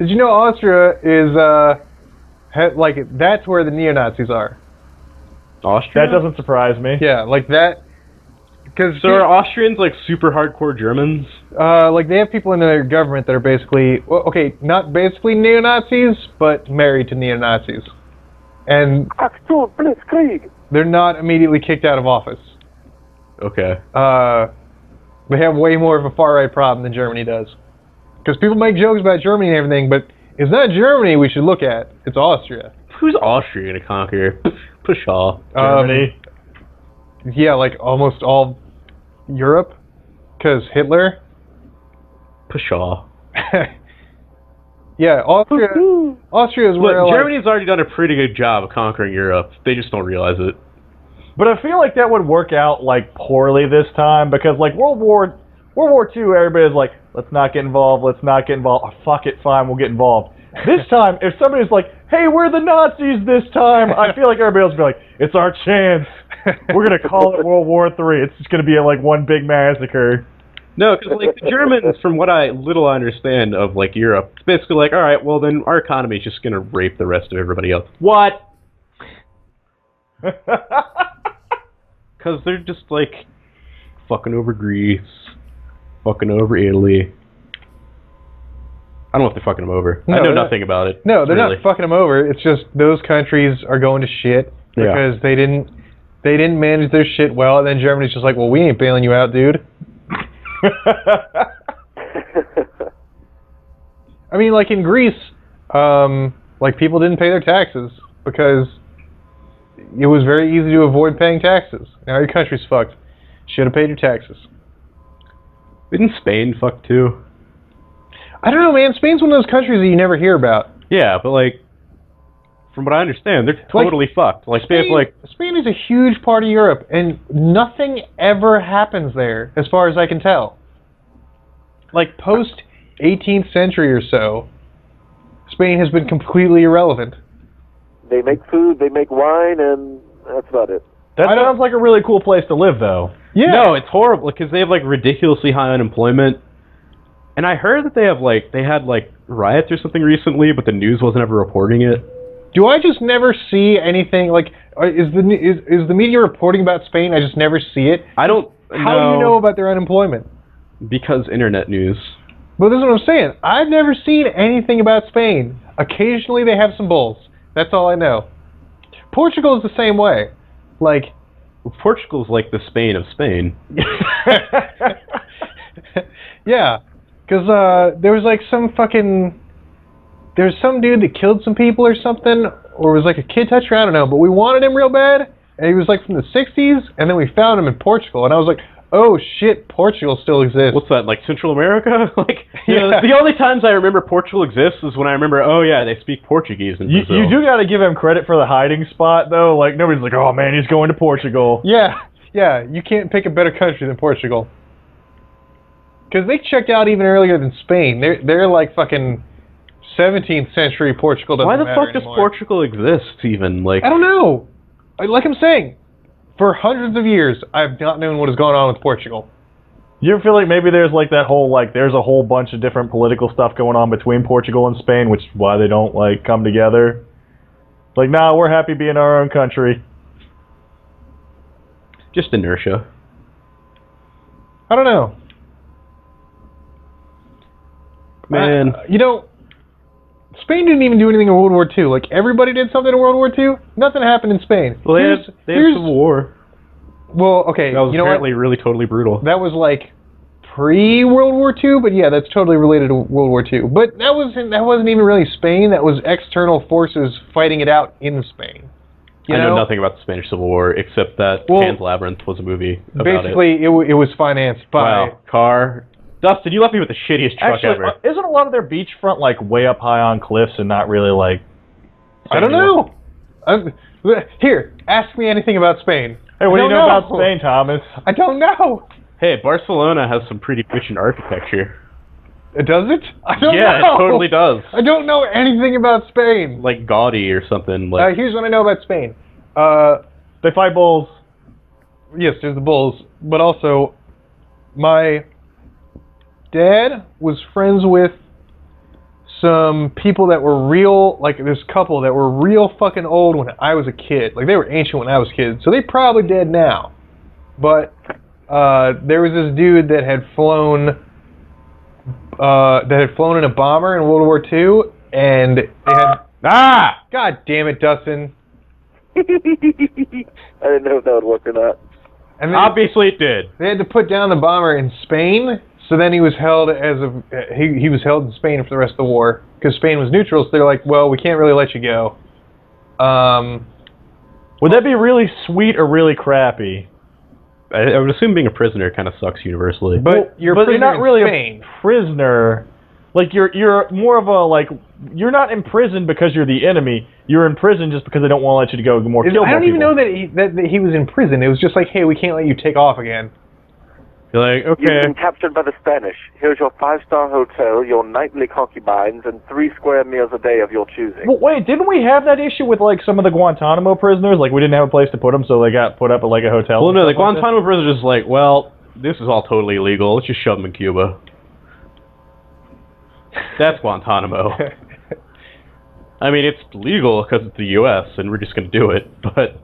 Did you know Austria is, like, that's where the neo-Nazis are. Austria? That doesn't surprise me. Yeah, like that. So are Austrians like super hardcore Germans? Like they have people in their government that are basically, well, okay, not basically neo-Nazis, but married to neo-Nazis. And They're not immediately kicked out of office. Okay. They have way more of a far-right problem than Germany does. Because people make jokes about Germany and everything, but it's not Germany we should look at. It's Austria. Who's Austria to conquer? Pshaw. Germany? Yeah, like almost all Europe. Because Hitler? Pshaw. Yeah, Austria is where... Look, Germany's already done a pretty good job of conquering Europe. They just don't realize it. But I feel like that would work out, like, poorly this time, because, like, World War II, everybody's like, let's not get involved. Oh, fuck it, fine, we'll get involved. This time, if somebody's like, hey, we're the Nazis this time, I feel like everybody else would be like, it's our chance. We're going to call it World War III. It's just going to be, like, one big massacre. No, because, like, the Germans, from what I understand of, like, Europe, it's basically like, all right, well, then our economy's just going to rape the rest of everybody else. What? Because they're just, like, fucking over Greece, fucking over Italy. I don't know if they're fucking them over. No, I know nothing about it. No, they're not fucking them over. It's just those countries are going to shit because they didn't manage their shit well, and then Germany's just like, well, we ain't bailing you out, dude. I mean, like in Greece, like people didn't pay their taxes because it was very easy to avoid paying taxes. Now your country's fucked. Should have paid your taxes. Didn't Spain fuck too? I don't know, man. Spain's one of those countries that you never hear about. Yeah, but like, from what I understand, they're totally fucked. Like Spain is a huge part of Europe, and nothing ever happens there, as far as I can tell. Like post 18th century or so, Spain has been completely irrelevant. They make food, they make wine, and that's about it. That sounds like a really cool place to live, though. Yeah. No, it's horrible because they have like ridiculously high unemployment. And I heard that they had riots or something recently, but the news wasn't ever reporting it. Do I just never see anything? Like, is the media reporting about Spain? I just never see it. I don't. How do you know about their unemployment? Because internet news. Well, this is what I'm saying. I've never seen anything about Spain. Occasionally, they have some bulls. That's all I know. Portugal is the same way. Like, Portugal's like the Spain of Spain. Yeah, because there was like some fucking... There's some dude that killed some people or something, or was like a kid toucher, I don't know, but we wanted him real bad, and he was like from the 60s, and then we found him in Portugal, and I was like, oh shit, Portugal still exists. What's that, like Central America? Like, you know, the only times I remember Portugal exists is when I remember, oh yeah, they speak Portuguese in Brazil. You do gotta give him credit for the hiding spot, though. Like, nobody's like, oh man, he's going to Portugal. Yeah, you can't pick a better country than Portugal. Because they checked out even earlier than Spain. They're like fucking... 17th century Portugal doesn't matter anymore. Why the fuck does Portugal exist, even? Like, I don't know. Like I'm saying, for hundreds of years, I've not known what has gone on with Portugal. You ever feel like maybe there's like that whole, like, there's a whole bunch of different political stuff going on between Portugal and Spain, which is why they don't, like, come together? Like, nah, we're happy being our own country. Just inertia. I don't know. Man. You know... Spain didn't even do anything in World War II. Like, everybody did something in World War II. Nothing happened in Spain. Well, they had Civil War. Well, okay. That was apparently really totally brutal. That was, like, pre-World War II, but yeah, that's totally related to World War II. But that wasn't even really Spain. That was external forces fighting it out in Spain. I know nothing about the Spanish Civil War, except that Pan's Labyrinth was a movie about it. Basically, it was financed by... Wow. Dustin, you left me with the shittiest truck ever. Isn't a lot of their beachfront, like, way up high on cliffs and not really, like... I don't know! Here, ask me anything about Spain. Hey, what do you know about Spain, Thomas? I don't know! Hey, Barcelona has some pretty efficient architecture. Does it? I don't know! Yeah, it totally does. I don't know anything about Spain! Like Gaudi or something. Like... here's what I know about Spain. They fight bulls. Yes, there's the bulls. But also, my... Dad was friends with some people that were real, like this couple that were real fucking old when I was a kid. Like, they were ancient when I was a kid, so they're probably dead now. But there was this dude that had flown in a bomber in World War II, and they had... God damn it, Dustin. I didn't know if that would work or not. And obviously it did. They had to put down the bomber in Spain, so then he was held as a he was held in Spain for the rest of the war because Spain was neutral. So they're like, well, we can't really let you go. Would that be really sweet or really crappy? I would assume being a prisoner kind of sucks universally. But well, you're not really a prisoner. Like you're more of a like you're not imprisoned because you're the enemy. You're in prison just because they don't want to let you go more. I don't even know that he was in prison. It was just like, hey, we can't let you take off again. You're like, okay. You've been captured by the Spanish. Here's your 5-star hotel, your nightly concubines, and 3 square meals a day of your choosing. Well, wait, didn't we have that issue with like some of the Guantanamo prisoners? Like we didn't have a place to put them, so they got put up at like a hotel. Well, no, the Guantanamo prisoners like, well, this is all totally illegal. Let's just shove them in Cuba. That's Guantanamo. I mean, it's legal because it's the U.S. and we're just going to do it, but...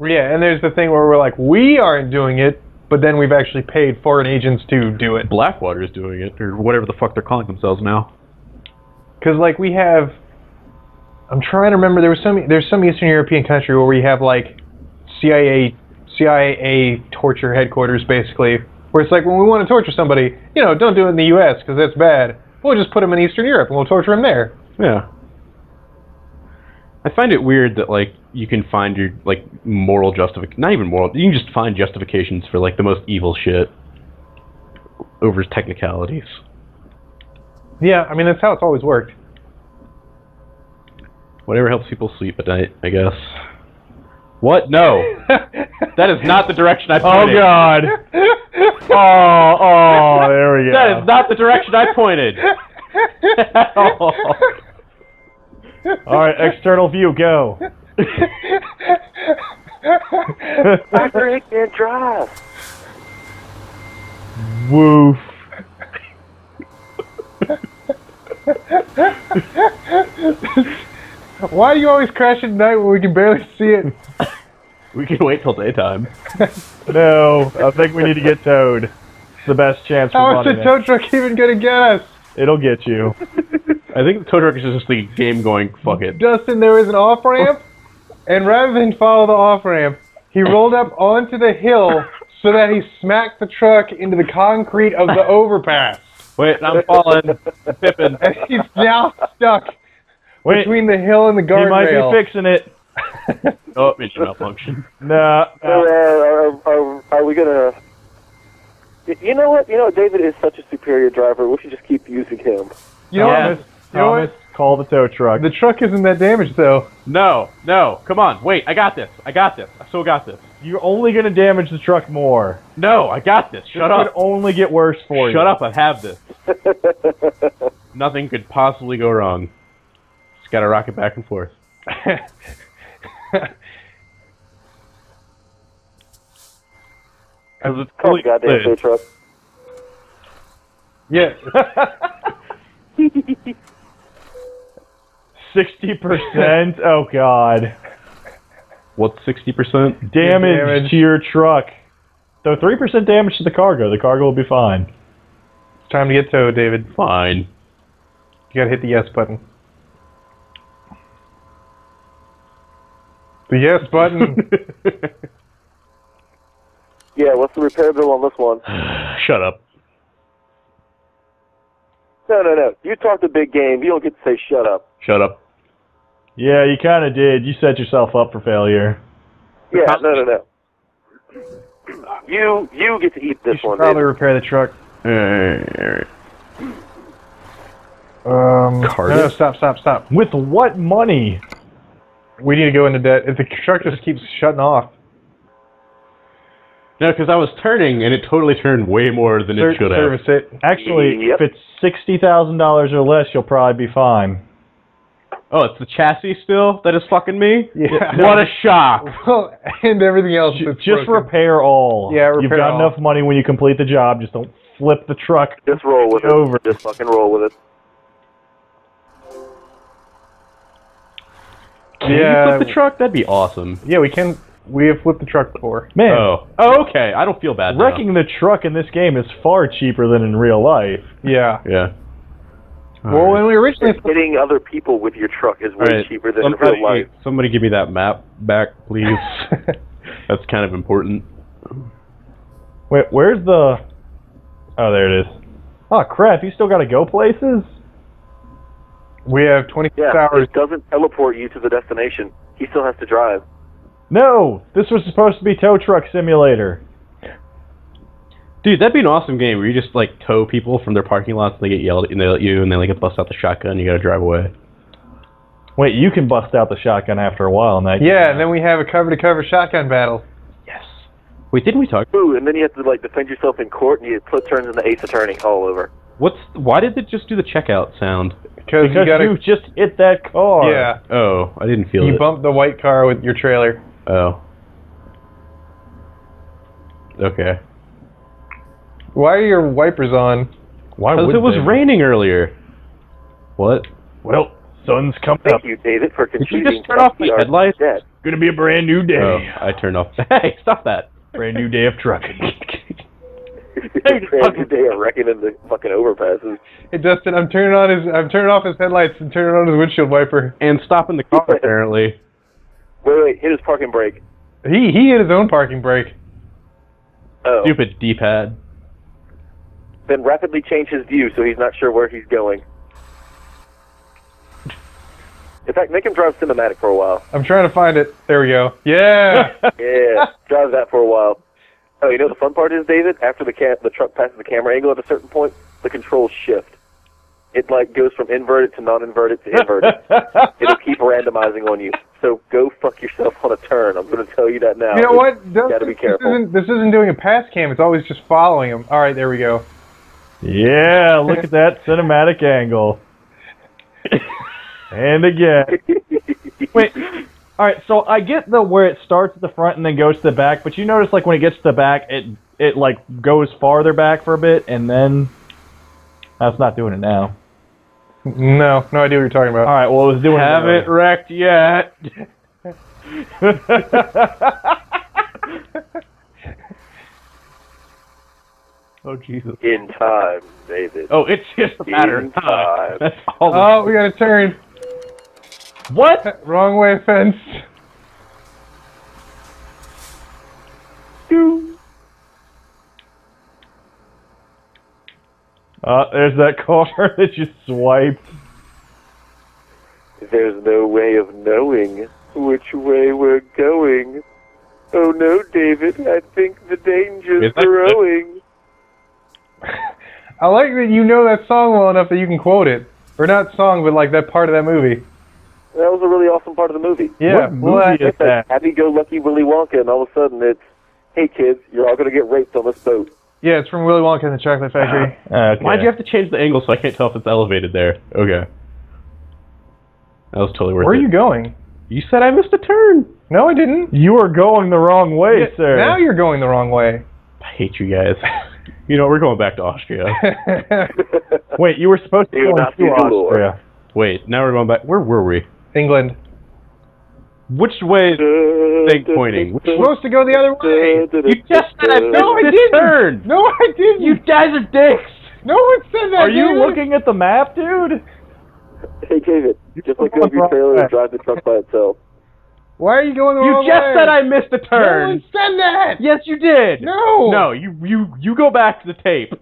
Yeah, and there's the thing where we're like, we aren't doing it, but then we've actually paid foreign agents to do it. Blackwater's doing it, or whatever the fuck they're calling themselves now. Because, like, we have... I'm trying to remember, there's some Eastern European country where we have, like, CIA torture headquarters, basically, where it's like, when we want to torture somebody, you know, don't do it in the U.S., because that's bad. We'll just put him in Eastern Europe and we'll torture him there. Yeah. I find it weird that, like, you can find your, like, moral justification... Not even moral... You can just find justifications for, like, the most evil shit over technicalities. Yeah, I mean, that's how it's always worked. Whatever helps people sleep at night, I guess. What? No. That is not the direction I pointed. Oh, God. Oh, there we go. That is not the direction I pointed. Oh. All right, external view, go. I can't drive. Woof. Why do you always crash at night when we can barely see it? We can wait till daytime. No, I think we need to get towed. It's the best chance for running. How is the tow truck even going to get us? It'll get you. I think the tow truck is just the game going, fuck it. Dustin, there is an off-ramp, and rather than follow the off-ramp, he rolled up onto the hill so that he smacked the truck into the concrete of the overpass. Wait, I'm falling. Pippin. And he's now stuck between the hill and the guardrail. He might be fixing it. Oh, it means malfunction. No. Are we gonna? You know what? You know David is such a superior driver. We should just keep using him. You know what? Thomas, call the tow truck. The truck isn't that damaged though. No. Come on, wait. I got this. I still got this. You're only gonna damage the truck more. No, I got this. Shut up. It could only get worse for you. Shut up. I have this. Nothing could possibly go wrong. Just gotta rock it back and forth. It's oh, goddamn tow truck. Yeah. 60%? Oh, God. What's 60%? Damage to your truck. Though 3% damage to the cargo. The cargo will be fine. It's time to get towed, David. Fine. You gotta hit the yes button. The yes button. Yeah, what's the repair bill on this one? Shut up. No. You talk the big game. You don't get to say shut up. Shut up. Yeah, you kind of did. You set yourself up for failure. Yeah, no. You get to eat this one. You should probably repair the truck. No, stop. With what money? We need to go into debt. If the truck just keeps shutting off. No, because I was turning, and it totally turned way more than it should have. Actually, if it's $60,000 or less, you'll probably be fine. Oh, it's the chassis still that is fucking me? Yeah. What a shock. Well, and everything else that's just broken. Repair all. Yeah, repair all. You've got enough money when you complete the job. Just don't flip the truck. Just roll with it. Over. Just fucking roll with it. Can you flip the truck? That'd be awesome. Yeah, we can... We have flipped the truck before. Man. Oh, okay. I don't feel bad Wrecking the truck in this game is far cheaper than in real life. Yeah. Well, when we originally hitting other people with your truck is way cheaper than real life. Somebody give me that map back, please. That's kind of important. Wait, where's the? Oh, there it is. Oh crap! You still gotta go places. We have 26 hours. It doesn't teleport you to the destination. He still has to drive. No, this was supposed to be Tow Truck Simulator. Dude, that'd be an awesome game where you just like tow people from their parking lots and they get yelled at and they let you and they like bust out the shotgun and you gotta drive away. Wait, you can bust out the shotgun after a while in that game. Yeah, and then we have a cover-to-cover shotgun battle. Yes. Wait, didn't we talk? Ooh, and then you have to like defend yourself in court and you turns into Ace Attorney all over. Why did it just do the checkout sound? Because you just hit that car. Yeah. Oh, I didn't feel it. You bumped the white car with your trailer. Oh. Okay. Why are your wipers on? Why? Because it was raining earlier. What? Well, sun's coming up. Thank you, David, for confusing. Did you just turn off my headlights? It's gonna be a brand new day. Oh, I turned off. Hey, stop that! Brand new day of trucking. Brand new day of wrecking in the fucking overpasses. Hey, Dustin, I'm turning off his headlights and turning on his windshield wiper and stopping the car apparently. Wait! Hit his parking brake. He hit his own parking brake. Oh. Stupid D-pad. Then rapidly change his view so he's not sure where he's going. In fact, make him drive cinematic for a while. I'm trying to find it. There we go. Yeah! Yeah, drive that for a while. Oh, you know the fun part is, David? After the truck passes the camera angle at a certain point, the controls shift. It, like, goes from inverted to non-inverted to inverted. It'll keep randomizing on you. So go fuck yourself on a turn. I'm going to tell you that now. You know what? You got to be careful. This isn't doing a pass cam. It's always just following him. All right, there we go. Yeah, look at that cinematic angle. And again. Wait. All right, so I get the where it starts at the front and then goes to the back, but you notice like when it gets to the back, it like goes farther back for a bit and then that's not doing it now. No, no idea what you're talking about. All right, well, it was doing haven't wrecked yet. Oh, Jesus. In time, David. Oh, it's just a matter of time. That's all. Oh, we got to turn. What? Wrong way fence. There's that car that you swiped. There's no way of knowing which way we're going. Oh, no, David. I think the danger's growing. I like that you know that song well enough that you can quote it. Or not song, but like that part of that movie. That was a really awesome part of the movie. Yeah, what movie is that? Happy-go-lucky Willy Wonka, and all of a sudden it's, hey kids, you're all going to get raped on this boat. Yeah, it's from Willy Wonka and the Chocolate Factory. Okay. Why'd you have to change the angle so I can't tell if it's elevated there? Okay. That was totally worth it. Where are you going? You said I missed a turn. No, I didn't. You are going the wrong way, sir. Now you're going the wrong way. I hate you guys. You know, we're going back to Austria. Wait, you were supposed to go to Austria. Wait, now we're going back. Where were we? England. Which way is the thing pointing? We're supposed to go the other way. You just said I missed a turn. No, I didn't. You guys are dicks. No one said that. Are you looking at the map, dude? Hey, David, just look over your trailer and drive the truck by itself. Why are you going the wrong way? You just said I missed a turn. No one said that. Yes, you did. No. No, you go back to the tape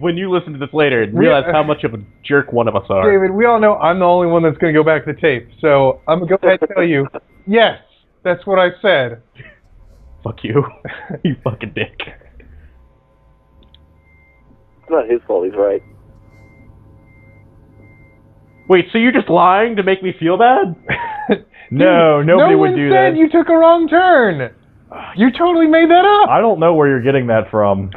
when you listen to this later and realize how much of a jerk one of us are. David, we all know I'm the only one that's going to go back to the tape, so I'm going to go ahead and tell you, yes, that's what I said. Fuck you. You fucking dick. It's not his fault. He's right. Wait, so you're just lying to make me feel bad? No, nobody would do that. No one said you took a wrong turn. You totally made that up. I don't know where you're getting that from.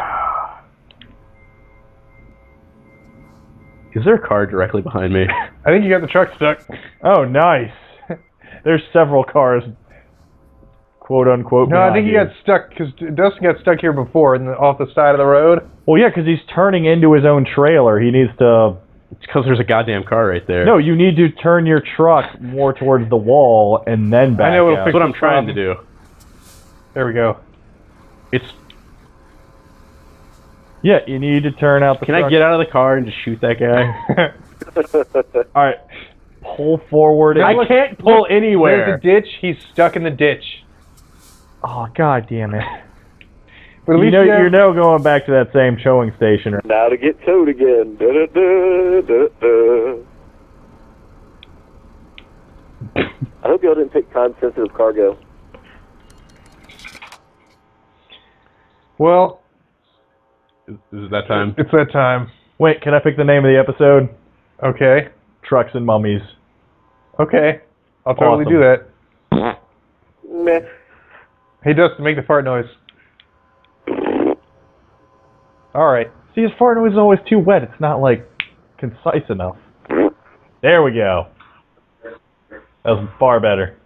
Is there a car directly behind me? I think you got the truck stuck. Oh, nice. There's several cars, quote unquote. No, I think you got stuck because Dustin got stuck here before off the side of the road. Well, yeah, because he's turning into his own trailer. He needs to... It's because there's a goddamn car right there. No, you need to turn your truck more towards the wall and then back. I know it'll fix what I'm trying to do. There we go. It's... Yeah, you need to turn out the truck. Can I get out of the car and just shoot that guy? All right. Pull forward. I can't pull anywhere. There's a ditch. He's stuck in the ditch. Oh, God damn it. But at least you're now going back to that same showing station. Now to get towed again. Da, da, da, da, da. I hope y'all didn't pick time-sensitive cargo. Well, is it that time? It's that time. Wait, can I pick the name of the episode? Okay. Trucks and Mummies. Okay. I'll totally do that. Meh. Hey, Dustin, make the fart noise. Alright. See, his fart noise is always too wet. It's not, like, concise enough. There we go. That was far better.